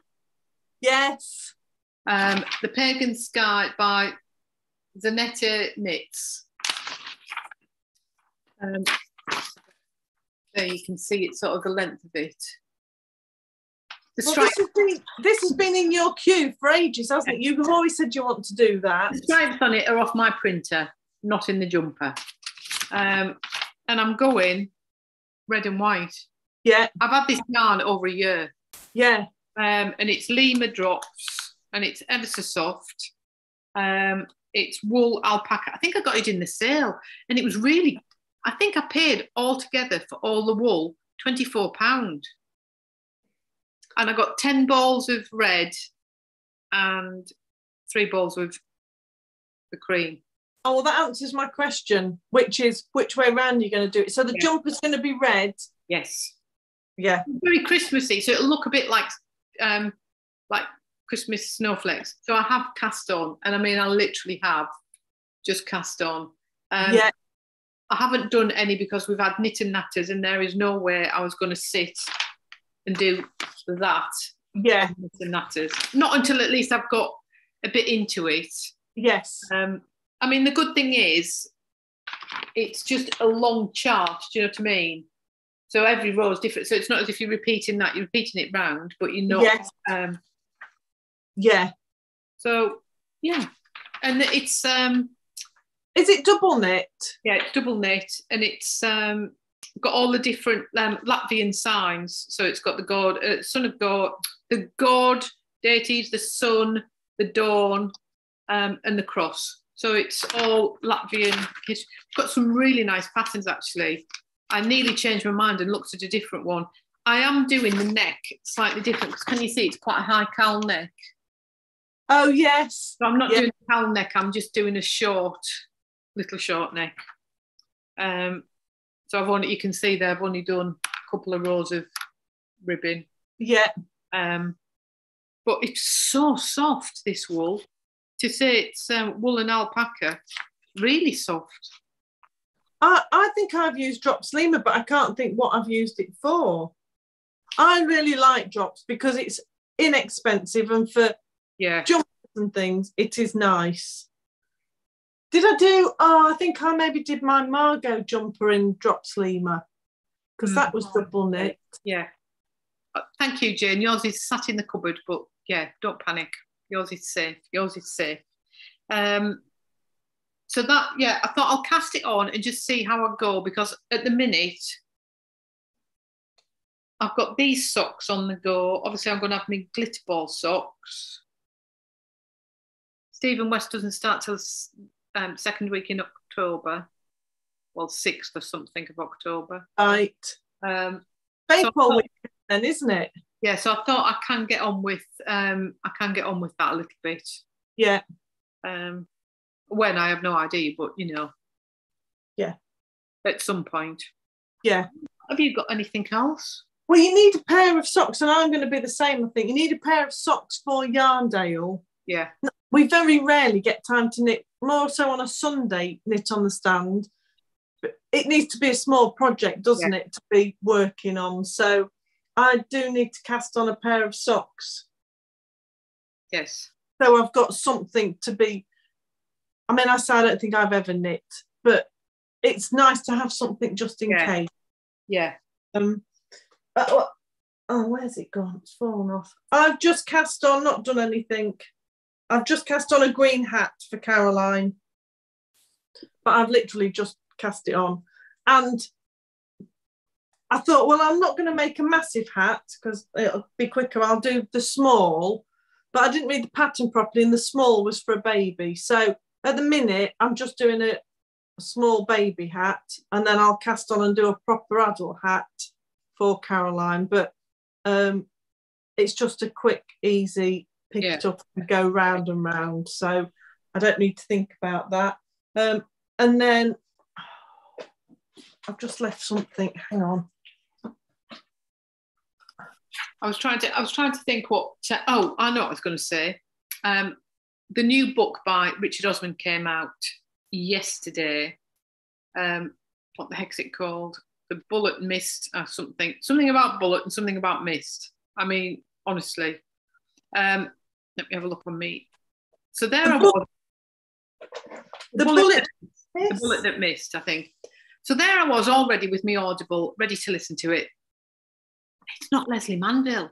Yes. Um, the Pagan Sky by Zanetta Knits. Um, there you can see it's sort of the length of it. The well, this, has been, this has been in your queue for ages, hasn't yeah. it? You've always said you want to do that. The stripes on it are off my printer, not in the jumper. Um, and I'm going red and white. Yeah. I've had this yarn over a year. Yeah. Um, and it's Lima Drops and it's ever so soft. Um, it's wool alpaca. I think I got it in the sale and it was really... I think I paid altogether for all the wool twenty-four pounds. And I got ten balls of red and three balls of the cream. Oh, well, that answers my question, which is which way round are you going to do it? So the yeah. jumper's going to be red. Yes. Yeah. It's very Christmassy, so it'll look a bit like um, like Christmas snowflakes. So I have cast on, and I mean, I literally have just cast on. Um, yeah. I haven't done any because we've had knit and natters and there is no way I was going to sit and do that. Yeah. Knit and natters. Not until at least I've got a bit into it. Yes. Um, I mean, the good thing is it's just a long chart, do you know what I mean? So every row is different. So it's not as if you're repeating that, you're repeating it round, but you're not. Yes. Um, yeah. So, yeah. And it's... Um, Is it double knit? Yeah, it's double knit, and it's um, got all the different um, Latvian signs. So it's got the God, uh, Son of God, the God, deities, the sun, the dawn, um, and the cross. So it's all Latvian history. Got some really nice patterns, actually. I nearly changed my mind and looked at a different one. I am doing the neck slightly different because can you see it's quite a high cowl neck? Oh, yes. So I'm not yeah. doing a cowl neck, I'm just doing a short, little short neck. Um, so I've only, you can see there, I've only done a couple of rows of ribbon. Yeah. Um, but it's so soft, this wool. To say it's um, wool and alpaca, really soft. I, I think I've used Drops Lima, but I can't think what I've used it for. I really like Drops because it's inexpensive and for yeah. jumpers and things, it is nice. Did I do, oh, I think I maybe did my Margot jumper in Drops Lima because mm. that was double knit. Yeah. Thank you, Jane. Yours is sat in the cupboard, but yeah, don't panic. Yours is safe. Yours is safe. Um, so that, yeah, I thought I'll cast it on and just see how I go because at the minute I've got these socks on the go. Obviously, I'm going to have my glitter ball socks. Stephen West doesn't start till um, second week in October. Well, sixth or something of October. Right. Um, Bakewell so week then, isn't it? Yeah, so I thought I can get on with um, I can get on with that a little bit. Yeah. Um, when I have no idea, but you know. Yeah. At some point. Yeah. Have you got anything else? Well, you need a pair of socks, and I'm going to be the same. I think you need a pair of socks for Yarndale. Yeah. We very rarely get time to knit. More so on a Sunday, knit on the stand. But it needs to be a small project, doesn't yeah. it, to be working on? So. I do need to cast on a pair of socks. Yes. So I've got something to be, I mean, I say I don't think I've ever knit, but it's nice to have something just in yeah. case. Yeah. Um. Oh, oh, where's it gone? It's fallen off. I've just cast on, not done anything. I've just cast on a green hat for Caroline, but I've literally just cast it on. And I thought, well, I'm not going to make a massive hat because it'll be quicker. I'll do the small, but I didn't read the pattern properly and the small was for a baby. So at the minute, I'm just doing a, a small baby hat and then I'll cast on and do a proper adult hat for Caroline. But um, it's just a quick, easy pick yeah. it up and go round and round. So I don't need to think about that. Um, and then I've just left something. Hang on. I was trying to. I was trying to think what. To, oh, I know what I was going to say. Um, the new book by Richard Osman came out yesterday. Um, what the heck's it called? The Bullet Mist or something. Something about bullet and something about mist. I mean, honestly. Um, let me have a look on me. So there the I was. The, the bullet. That, the bullet that missed. I think. So there I was already with me Audible, ready to listen to it. It's not Leslie Manville.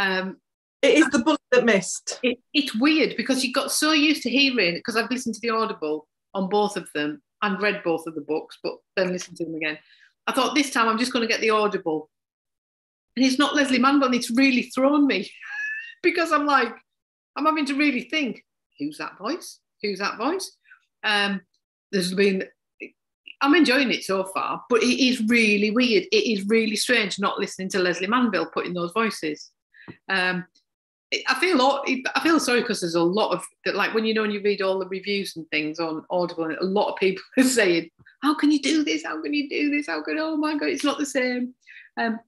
Um, it is The Bullet That Missed. It, it's weird because you got so used to hearing, because I've listened to the Audible on both of them and read both of the books, but then listened to them again. I thought this time I'm just going to get the Audible. And it's not Leslie Manville and it's really thrown me because I'm like, I'm having to really think, who's that voice? Who's that voice? Um, there's been... I'm enjoying it so far, but it is really weird. It is really strange not listening to Leslie Manville putting those voices. Um, I feel I feel sorry because there's a lot of that. Like when you know, when you read all the reviews and things on Audible, and a lot of people are saying, "How can you do this? How can you do this? How can? Oh my God, it's not the same." Um,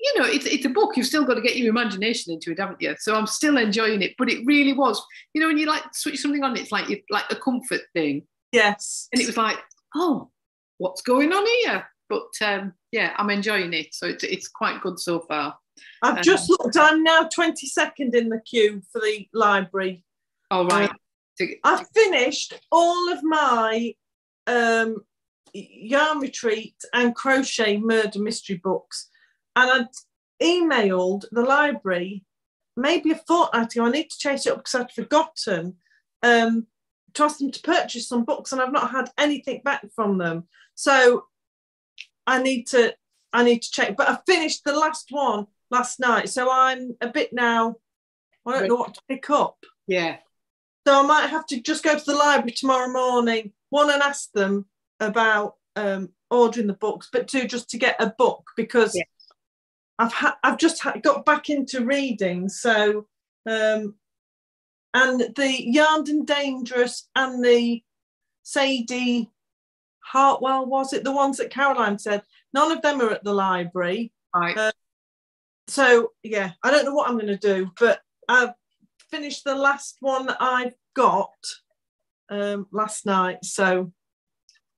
you know, it's it's a book. You've still got to get your imagination into it, haven't you? So I'm still enjoying it, but it really was. You know, when you like switch something on, it's like you like a comfort thing. Yes, and it was like, oh. What's going on here? But um, yeah, I'm enjoying it. So it's, it's quite good so far. I've um, just looked. I'm now twenty-second in the queue for the library. All right. Um, I've finished all of my um, yarn retreat and crochet murder mystery books. And I emailed the library maybe a fortnight ago. I need to chase it up because I'd forgotten um, to ask them to purchase some books and I've not had anything back from them. So I need to I need to check, but I finished the last one last night, so I'm a bit now. I don't know what to pick up. Yeah. So I might have to just go to the library tomorrow morning. One, and ask them about um, ordering the books, but two, just to get a book because yeah. I've ha I've just ha got back into reading, so um, and the Yarned and Dangerous and the Sadie Hartwell, was it the ones that Caroline said? None of them are at the library. Right. Uh, so yeah, I don't know what I'm going to do, but I've finished the last one that I've got um, last night. So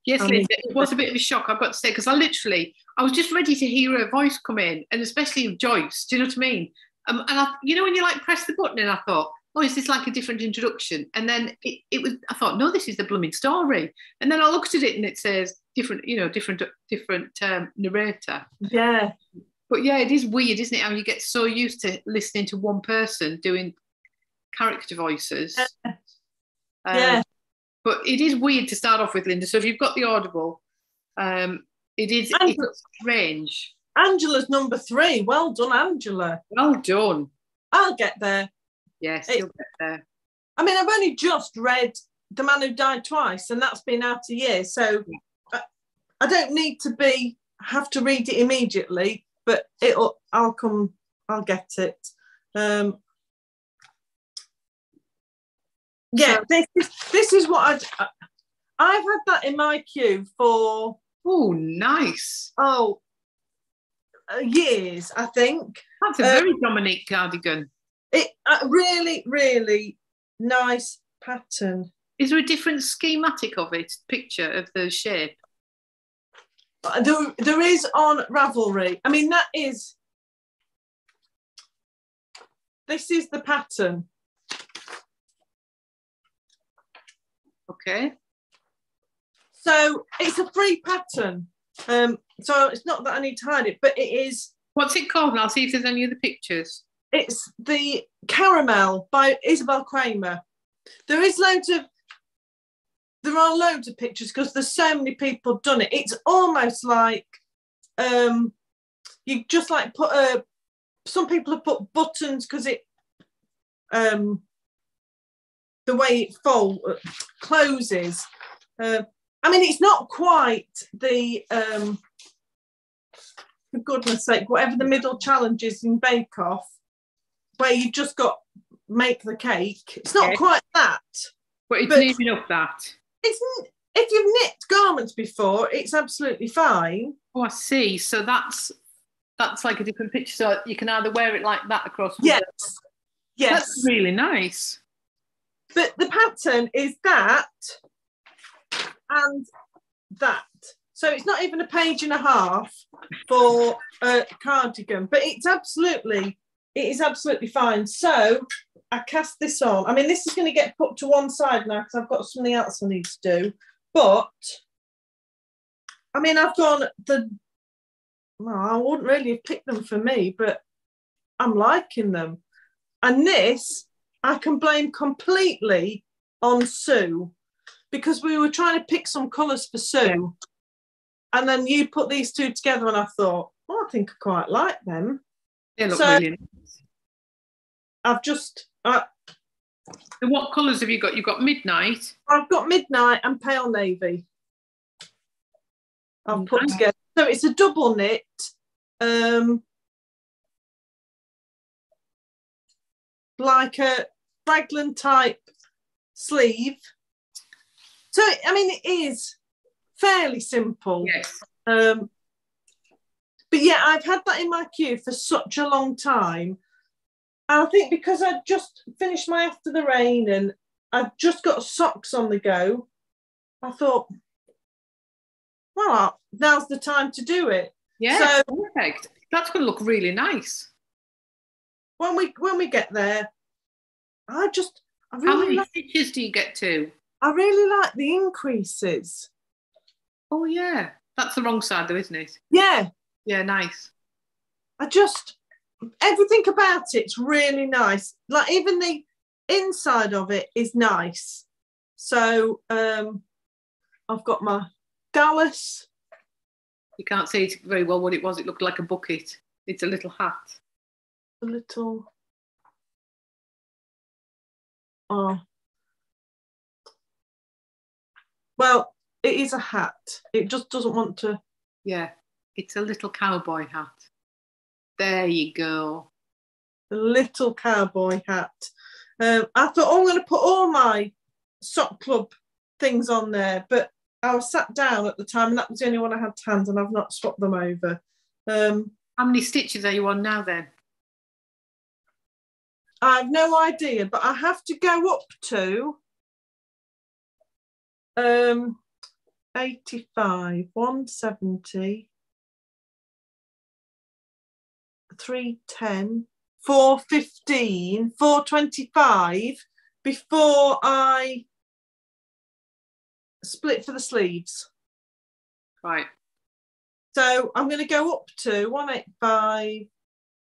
yes, um, Linda, it was a bit of a shock, I've got to say, because I literally, I was just ready to hear her voice come in, and especially of Joyce. Do you know what I mean? Um, and I, you know, when you like press the button, and I thought, oh, is this like a different introduction? And then it, it was, I thought, no, this is the blooming story. And then I looked at it and it says different, you know, different, different um, narrator. Yeah. But yeah, it is weird, isn't it? How you get so used to listening to one person doing character voices. Yeah. Um, yeah. But it is weird to start off with, Linda. So if you've got the Audible, um, it is Angela, it's strange. Angela's number three. Well done, Angela. Well done. I'll get there. Yes, you'll get there. I mean, I've only just read The Man Who Died Twice, and that's been out a year, so yeah. I, I don't need to be have to read it immediately, but it'll I'll come, I'll get it. Um, yeah, so, this is this is what I'd, I've had that in my queue for. Oh, nice. Oh, uh, years, I think. That's a very um, Dominique cardigan. It uh, really, really nice pattern. Is there a different schematic of it, picture of the shape? There, there is on Ravelry. I mean, that is, this is the pattern. Okay. So it's a free pattern. Um, so it's not that I need to hide it, but it is. What's it called? And I'll see if there's any other pictures. It's the Caramel by Isabel Kramer. There is loads of, there are loads of pictures because there's so many people done it. It's almost like um, you just like put a, some people have put buttons because it, um, the way it fold, closes. Uh, I mean, it's not quite the, um, for goodness sake, whatever the middle challenge is in Bake Off, where you've just got make the cake. It's not yeah. quite that. But it's nearing up that. It's, if you've knit garments before, it's absolutely fine. Oh, I see. So that's that's like a different picture. So you can either wear it like that across. Yes. Yes. That's really nice. But the pattern is that and that. So it's not even a page and a half for a cardigan, but it's absolutely... It is absolutely fine. So I cast this on. I mean, this is going to get put to one side now because I've got something else I need to do. But I mean, I've gone the. Well, I wouldn't really have picked them for me, but I'm liking them. And this I can blame completely on Sue because we were trying to pick some colours for Sue, and then you put these two together, and I thought, well, I think I quite like them. They look so brilliant. I've just. Uh, and what colours have you got? You've got Midnight. I've got Midnight and Pale Navy. I've put nice. together. So it's a double knit. Um, like a raglan type sleeve. So, I mean, it is fairly simple. Yes. Um, But yeah, I've had that in my queue for such a long time. And I think because I'd just finished my After the Rain and I've just got socks on the go, I thought, well, now's the time to do it. Yeah, so, perfect. That's going to look really nice. When we when we get there, I just... I really How many like, stitches do you get to? I really like the increases. Oh, yeah. That's the wrong side though, isn't it? Yeah. Yeah, nice. I just, everything about it's really nice. Like even the inside of it is nice. So um, I've got my Dallas. You can't see it very well what it was. It looked like a bucket. It's a little hat. A little. Oh. Well, it is a hat. It just doesn't want to. Yeah. It's a little cowboy hat. There you go. A little cowboy hat. Um, I thought, oh, I'm going to put all my sock club things on there, but I was sat down at the time and that was the only one I had to hand, and I've not swapped them over. Um, How many stitches are you on now then? I have no idea, but I have to go up to um, eighty-five, one seventy, three ten, four fifteen, four twenty-five before I split for the sleeves. Right. So I'm going to go up to one eighty-five,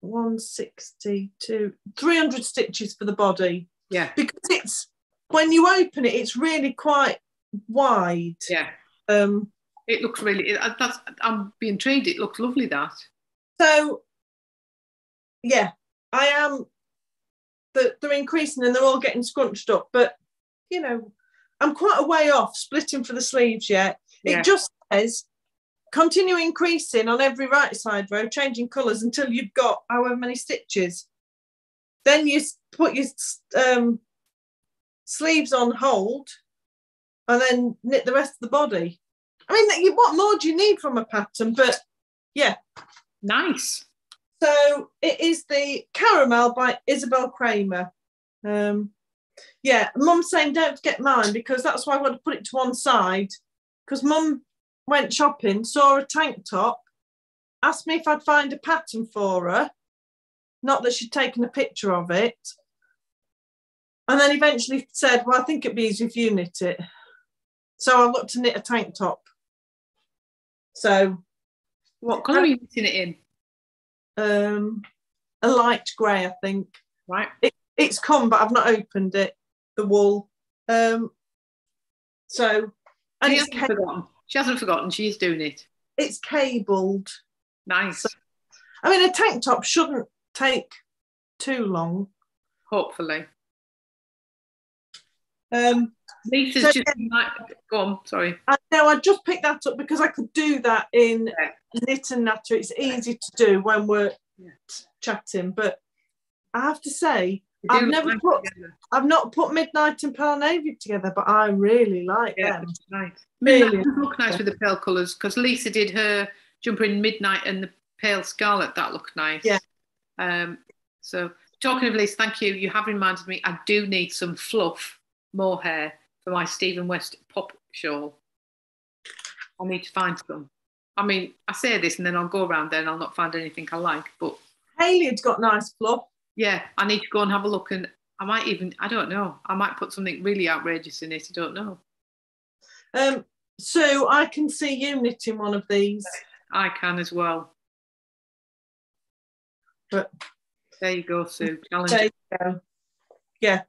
one sixty, to three hundred stitches for the body. Yeah. Because it's, when you open it, it's really quite wide. Yeah. Um, it looks really, that's, I'm being trained, it looks lovely, that. So, yeah, I am, they're, they're increasing and they're all getting scrunched up, but, you know, I'm quite a way off splitting for the sleeves yet. Yeah. It just says, continue increasing on every right side row, changing colours until you've got however many stitches. Then you put your um, sleeves on hold and then knit the rest of the body. I mean, what more do you need from a pattern? But yeah. Nice. So it is the Caramel by Isabel Kramer. Um, yeah, Mum's saying don't forget mine, because that's why I want to put it to one side, because Mum went shopping, saw a tank top, asked me if I'd find a pattern for her, not that she'd taken a picture of it, and then eventually said, well, I think it'd be easier if you knit it. So I've got to knit a tank top. So what colour are you knitting it in? Um, a light grey, I think. Right. It, it's come, but I've not opened it, the wool. Um, so, and she it's hasn't forgotten. She hasn't forgotten. She's doing it. It's cabled. Nice. So, I mean, a tank top shouldn't take too long. Hopefully. Um, Lisa's so, just yeah. like, go on. Sorry. I, no, I just picked that up because I could do that in yeah. knit and natter. It's easy to do when we're yeah. chatting, but I have to say, I've never put, together. I've not put Midnight and Pale Navy together, but I really like yeah, them. Right. Midnight really look nice with the pale colours, because Lisa did her jumper in Midnight and the pale scarlet. That looked nice. Yeah. Um, so talking of Lisa, thank you. You have reminded me I do need some fluff, more hair for my Stephen West pop shawl. I need to find some. I mean, I say this and then I'll go around there and I'll not find anything I like, but... Haley's got nice fluff. Yeah, I need to go and have a look, and I might even, I don't know, I might put something really outrageous in it, I don't know. Um, so I can see you knitting one of these. I can as well. But there you go, Sue. Challenge. There you go. Yeah.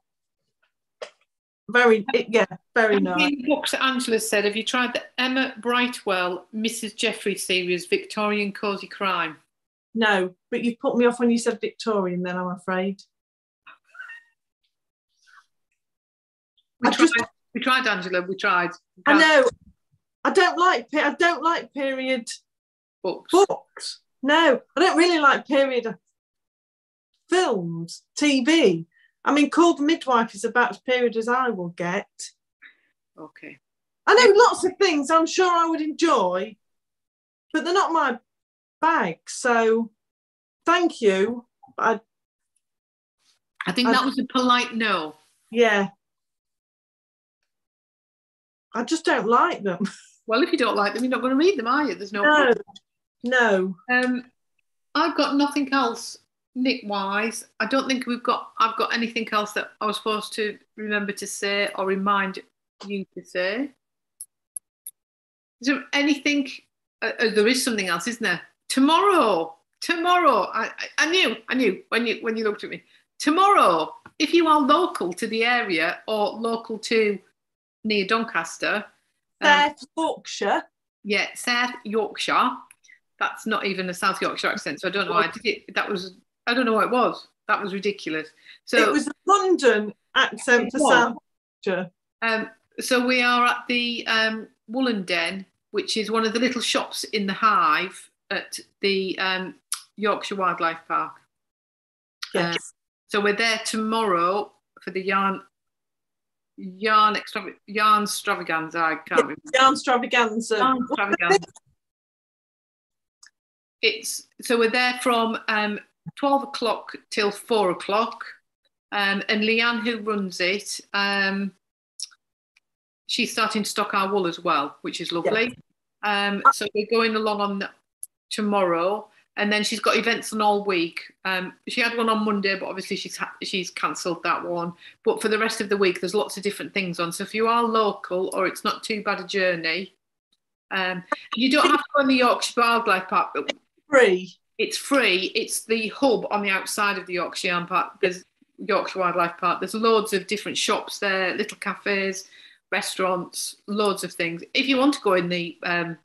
Very, yeah, very and nice. Books that Angela said, have you tried the Emma Brightwell, Missus Jeffrey series, Victorian Cozy Crime? No, but you put me off when you said Victorian then, I'm afraid. We, tried, just, we tried, Angela, we tried. We tried. I know. I don't like I don't like period books. books. No, I don't really like period films, T V. I mean, Called the Midwife is about as period as I will get. Okay. I know lots of things I'm sure I would enjoy, but they're not my bag, so thank you. I, I think I, that was a polite no. Yeah. I just don't like them. Well, if you don't like them, you're not going to read them, are you? There's no No. Problem. No. Um, I've got nothing else knit-wise. I don't think we've got, I've got anything else that I was supposed to remember to say or remind you to say. Is there anything, uh, there is something else, isn't there? Tomorrow, tomorrow, I, I knew, I knew when you when you looked at me. Tomorrow, if you are local to the area or local to near Doncaster. South um, Yorkshire. Yeah, South Yorkshire. That's not even a South Yorkshire accent, so I don't know why I did it. That was, I don't know what it was. That was ridiculous. So it was a London accent for South Yorkshire. Um, so we are at the um, Woolen Den, which is one of the little shops in the Hive, at the um, Yorkshire Wildlife Park. Yes. Uh, so we're there tomorrow for the yarn yarn extravaganza. Yarn extravaganza. I can't remember. Yarn extravaganza. Yarn extravaganza. It's so we're there from um, twelve o'clock till four o'clock, um, and Leanne, who runs it, um, she's starting to stock our wool as well, which is lovely. Yeah. Um, so we're going along on the, tomorrow, and then she's got events on all week. Um, she had one on Monday, but obviously she's ha she's cancelled that one. But for the rest of the week, there's lots of different things on. So if you are local or it's not too bad a journey, um, you don't have to go in the Yorkshire Wildlife Park. But free. It's free. It's the hub on the outside of the Yorkshire Yarn Park. There's Yorkshire Wildlife Park. There's loads of different shops there, little cafes, restaurants, loads of things. If you want to go in the um,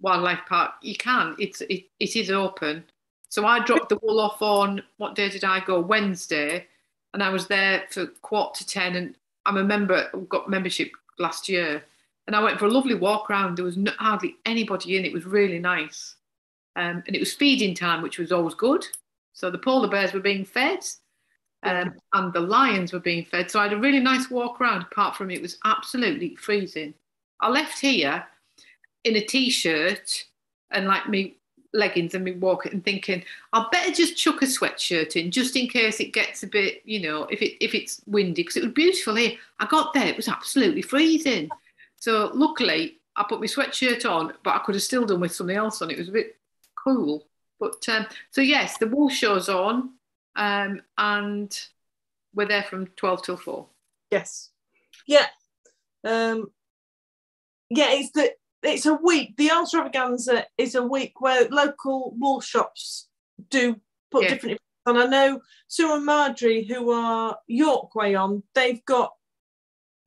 wildlife park, you can. It's it, it is open. So I dropped the wool off on, what day did I go? Wednesday, and I was there for quarter to ten. And I'm a member. Got membership last year. And I went for a lovely walk around. There was no, hardly anybody in. It was really nice. Um, and it was feeding time, which was always good. So the polar bears were being fed um, and the lions were being fed. So I had a really nice walk around. Apart from it was absolutely freezing. I left here in a T-shirt and like me leggings and me walk and thinking, I'll better just chuck a sweatshirt in just in case it gets a bit, you know, if, it, if it's windy. Because it was beautiful here. I got there. It was absolutely freezing. So luckily I put my sweatshirt on, but I could have still done with something else on. It was a bit cool, but um, so yes, the wool show's on, um, and we're there from twelve till four. Yes, yeah, um, yeah. It's the it's a week. The extravaganza is a week where local wool shops do put yeah. different. And I know Sue and Marjorie, who are York Way on, they've got.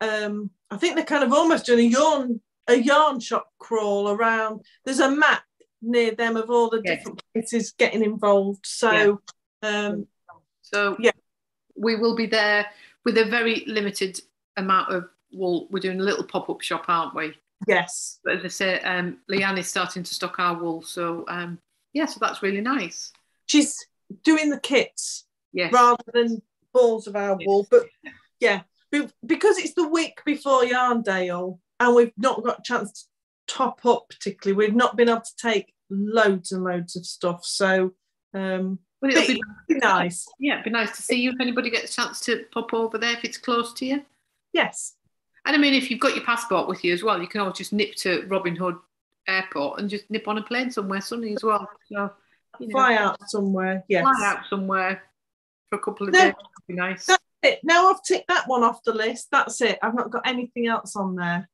Um, I think they're kind of almost doing a yarn a yarn shop crawl around. There's a map near them of all the yes. different places getting involved, so yeah. um so yeah we will be there with a very limited amount of wool. We're doing a little pop-up shop, aren't we? Yes, but as I say, um Leanne is starting to stock our wool, so um yeah, so that's really nice. She's doing the kits yes. rather than balls of our yes. wool, but yeah, because it's the week before Yarndale and we've not got a chance to top up particularly, we've not been able to take loads and loads of stuff, so um well, it'll be, be nice. Yeah, it'd be nice to see you if anybody gets a chance to pop over there if it's close to you. Yes, and I mean if you've got your passport with you as well, you can always just nip to Robin Hood Airport and just nip on a plane somewhere sunny as well, so, you know, fly out somewhere yes fly out somewhere for a couple of no, days would be nice. That's it. Now I've ticked that one off the list. That's it. I've not got anything else on there.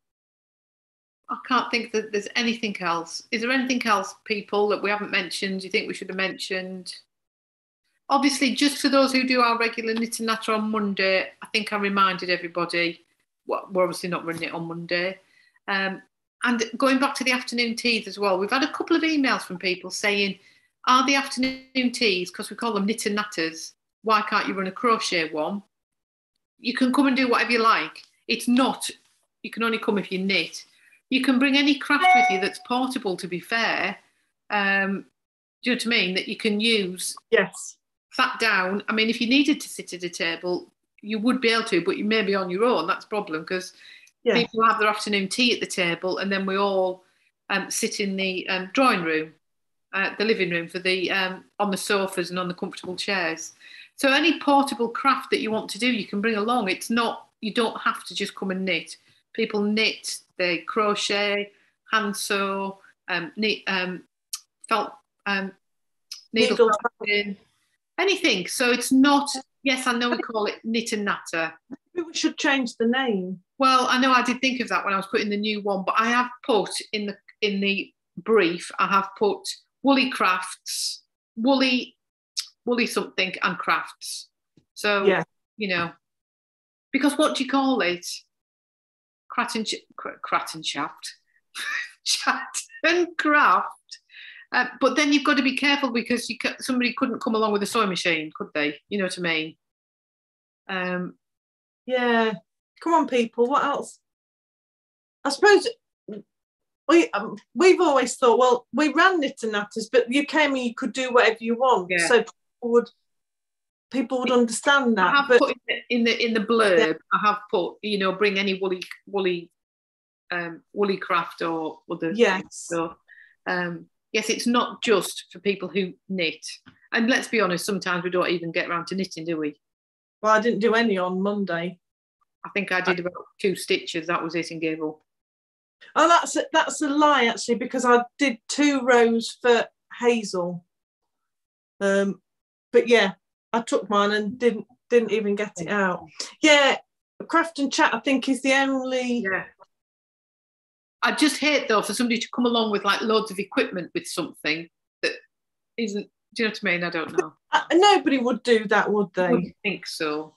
I can't think that there's anything else. Is there anything else, people, that we haven't mentioned, you think we should have mentioned? Obviously, just for those who do our regular knit and natter on Monday, I think I reminded everybody, well, we're obviously not running it on Monday. Um, and going back to the afternoon teas as well, we've had a couple of emails from people saying, are the afternoon teas, because we call them knit and natters, why can't you run a crochet one? You can come and do whatever you like. It's not, you can only come if you knit. You can bring any craft with you that's portable, to be fair. Um, do you know what I mean? That you can use. Yes. Sat down. I mean, if you needed to sit at a table, you would be able to, but you may be on your own. That's a problem, because yeah. people have their afternoon tea at the table and then we all um, sit in the um, drawing room, uh, the living room, for the um, on the sofas and on the comfortable chairs. So any portable craft that you want to do, you can bring along. It's not, you don't have to just come and knit. People knit, they crochet, hand sew, um, knit, um, felt, um, needle, needle. anything. So it's not, yes, I know we call it knit and natter. Maybe we should change the name. Well, I know I did think of that when I was putting the new one, but I have put in the in the brief, I have put woolly crafts, woolly, woolly something and crafts. So, yeah. you know, because what do you call it? Crat and, crat and shaft, chat and craft. Uh, but then you've got to be careful because you c somebody couldn't come along with a sewing machine, could they? You know what I mean? Um, yeah. Come on, people. What else? I suppose we um, we've always thought, well, we ran knit and natters, but you came and you could do whatever you want, yeah. so people would people would understand that. I have but, put in the in the blurb, yeah. I have put, you know, bring any woolly woolly um, woolly craft or other yes. things. So um, yes, it's not just for people who knit. And let's be honest, sometimes we don't even get around to knitting, do we? Well, I didn't do any on Monday. I think I did about two stitches. That was it, and gave up. Oh, that's a, that's a lie, actually, because I did two rows for Hazel. Um, but yeah, I took mine and didn't didn't even get it out. Yeah, Craft and Chat, I think, is the only. Yeah. I just hate though for somebody to come along with like loads of equipment with something that isn't. Do you know what I mean? I don't know. Nobody would do that, would they? I wouldn't think so.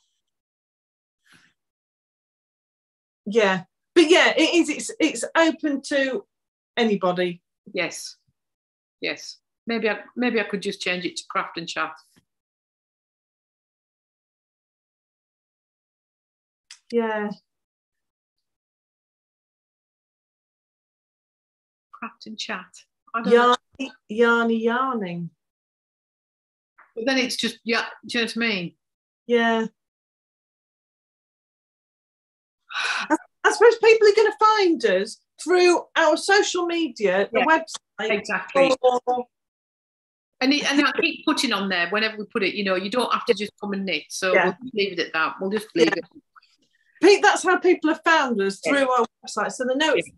Yeah, but yeah, it is. It's it's open to anybody. Yes, yes. Maybe I maybe I could just change it to Craft and Chat. Yeah. Craft and Chat. I don't yarny, know. yarny, yarning. But then it's just, yeah, do you know what I mean? Yeah. I, I suppose people are going to find us through our social media, the yeah, website. Exactly. Or... And, it, and I keep putting on there, whenever we put it, you know, you don't have to just come and knit. So yeah. we'll leave it at that. We'll just leave yeah. it. Pete, that's how people have found us, through yeah. our website. So they know it's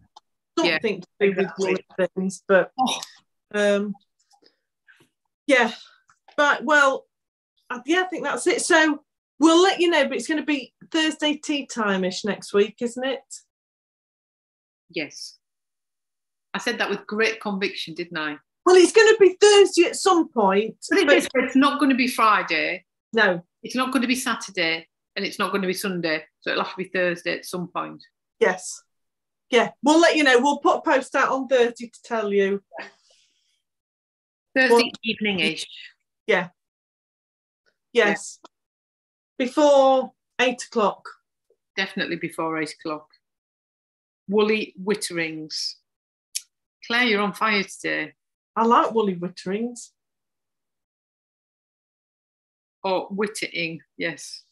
something yeah, to do exactly. with all things. But, oh. um, yeah. But, well, yeah, I think that's it. So we'll let you know, but it's going to be Thursday tea time-ish next week, isn't it? Yes. I said that with great conviction, didn't I? Well, it's going to be Thursday at some point. But, it but is, it's not going to be Friday. No. It's not going to be Saturday, and it's not going to be Sunday. So it'll have to be Thursday at some point. Yes. Yeah, we'll let you know. We'll put a post out on Thursday to tell you. Thursday well, evening-ish. Yeah. Yes. Yeah. Before eight o'clock. Definitely before eight o'clock. Woolly witterings. Claire, you're on fire today. I like woolly witterings. Or wittering, yes.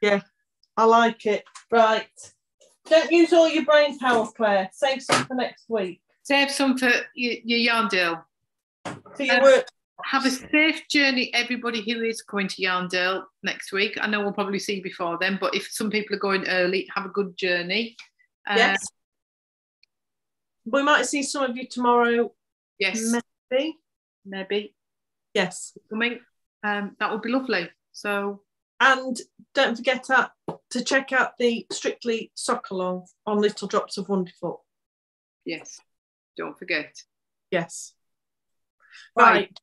Yeah, I like it. Right. Don't use all your brain power, Claire. Save some for next week. Save some for your, your Yarndale. For your um, work. Have a safe journey, everybody who is going to Yarndale next week. I know we'll probably see you before then, but if some people are going early, have a good journey. Uh, yes. We might see some of you tomorrow. Yes. Maybe. Maybe. Yes. Coming. Um, that would be lovely. So. And don't forget to check out the Strictly Sock Along on Little Drops of Wonderful. Yes. Don't forget. Yes. Right. Bye.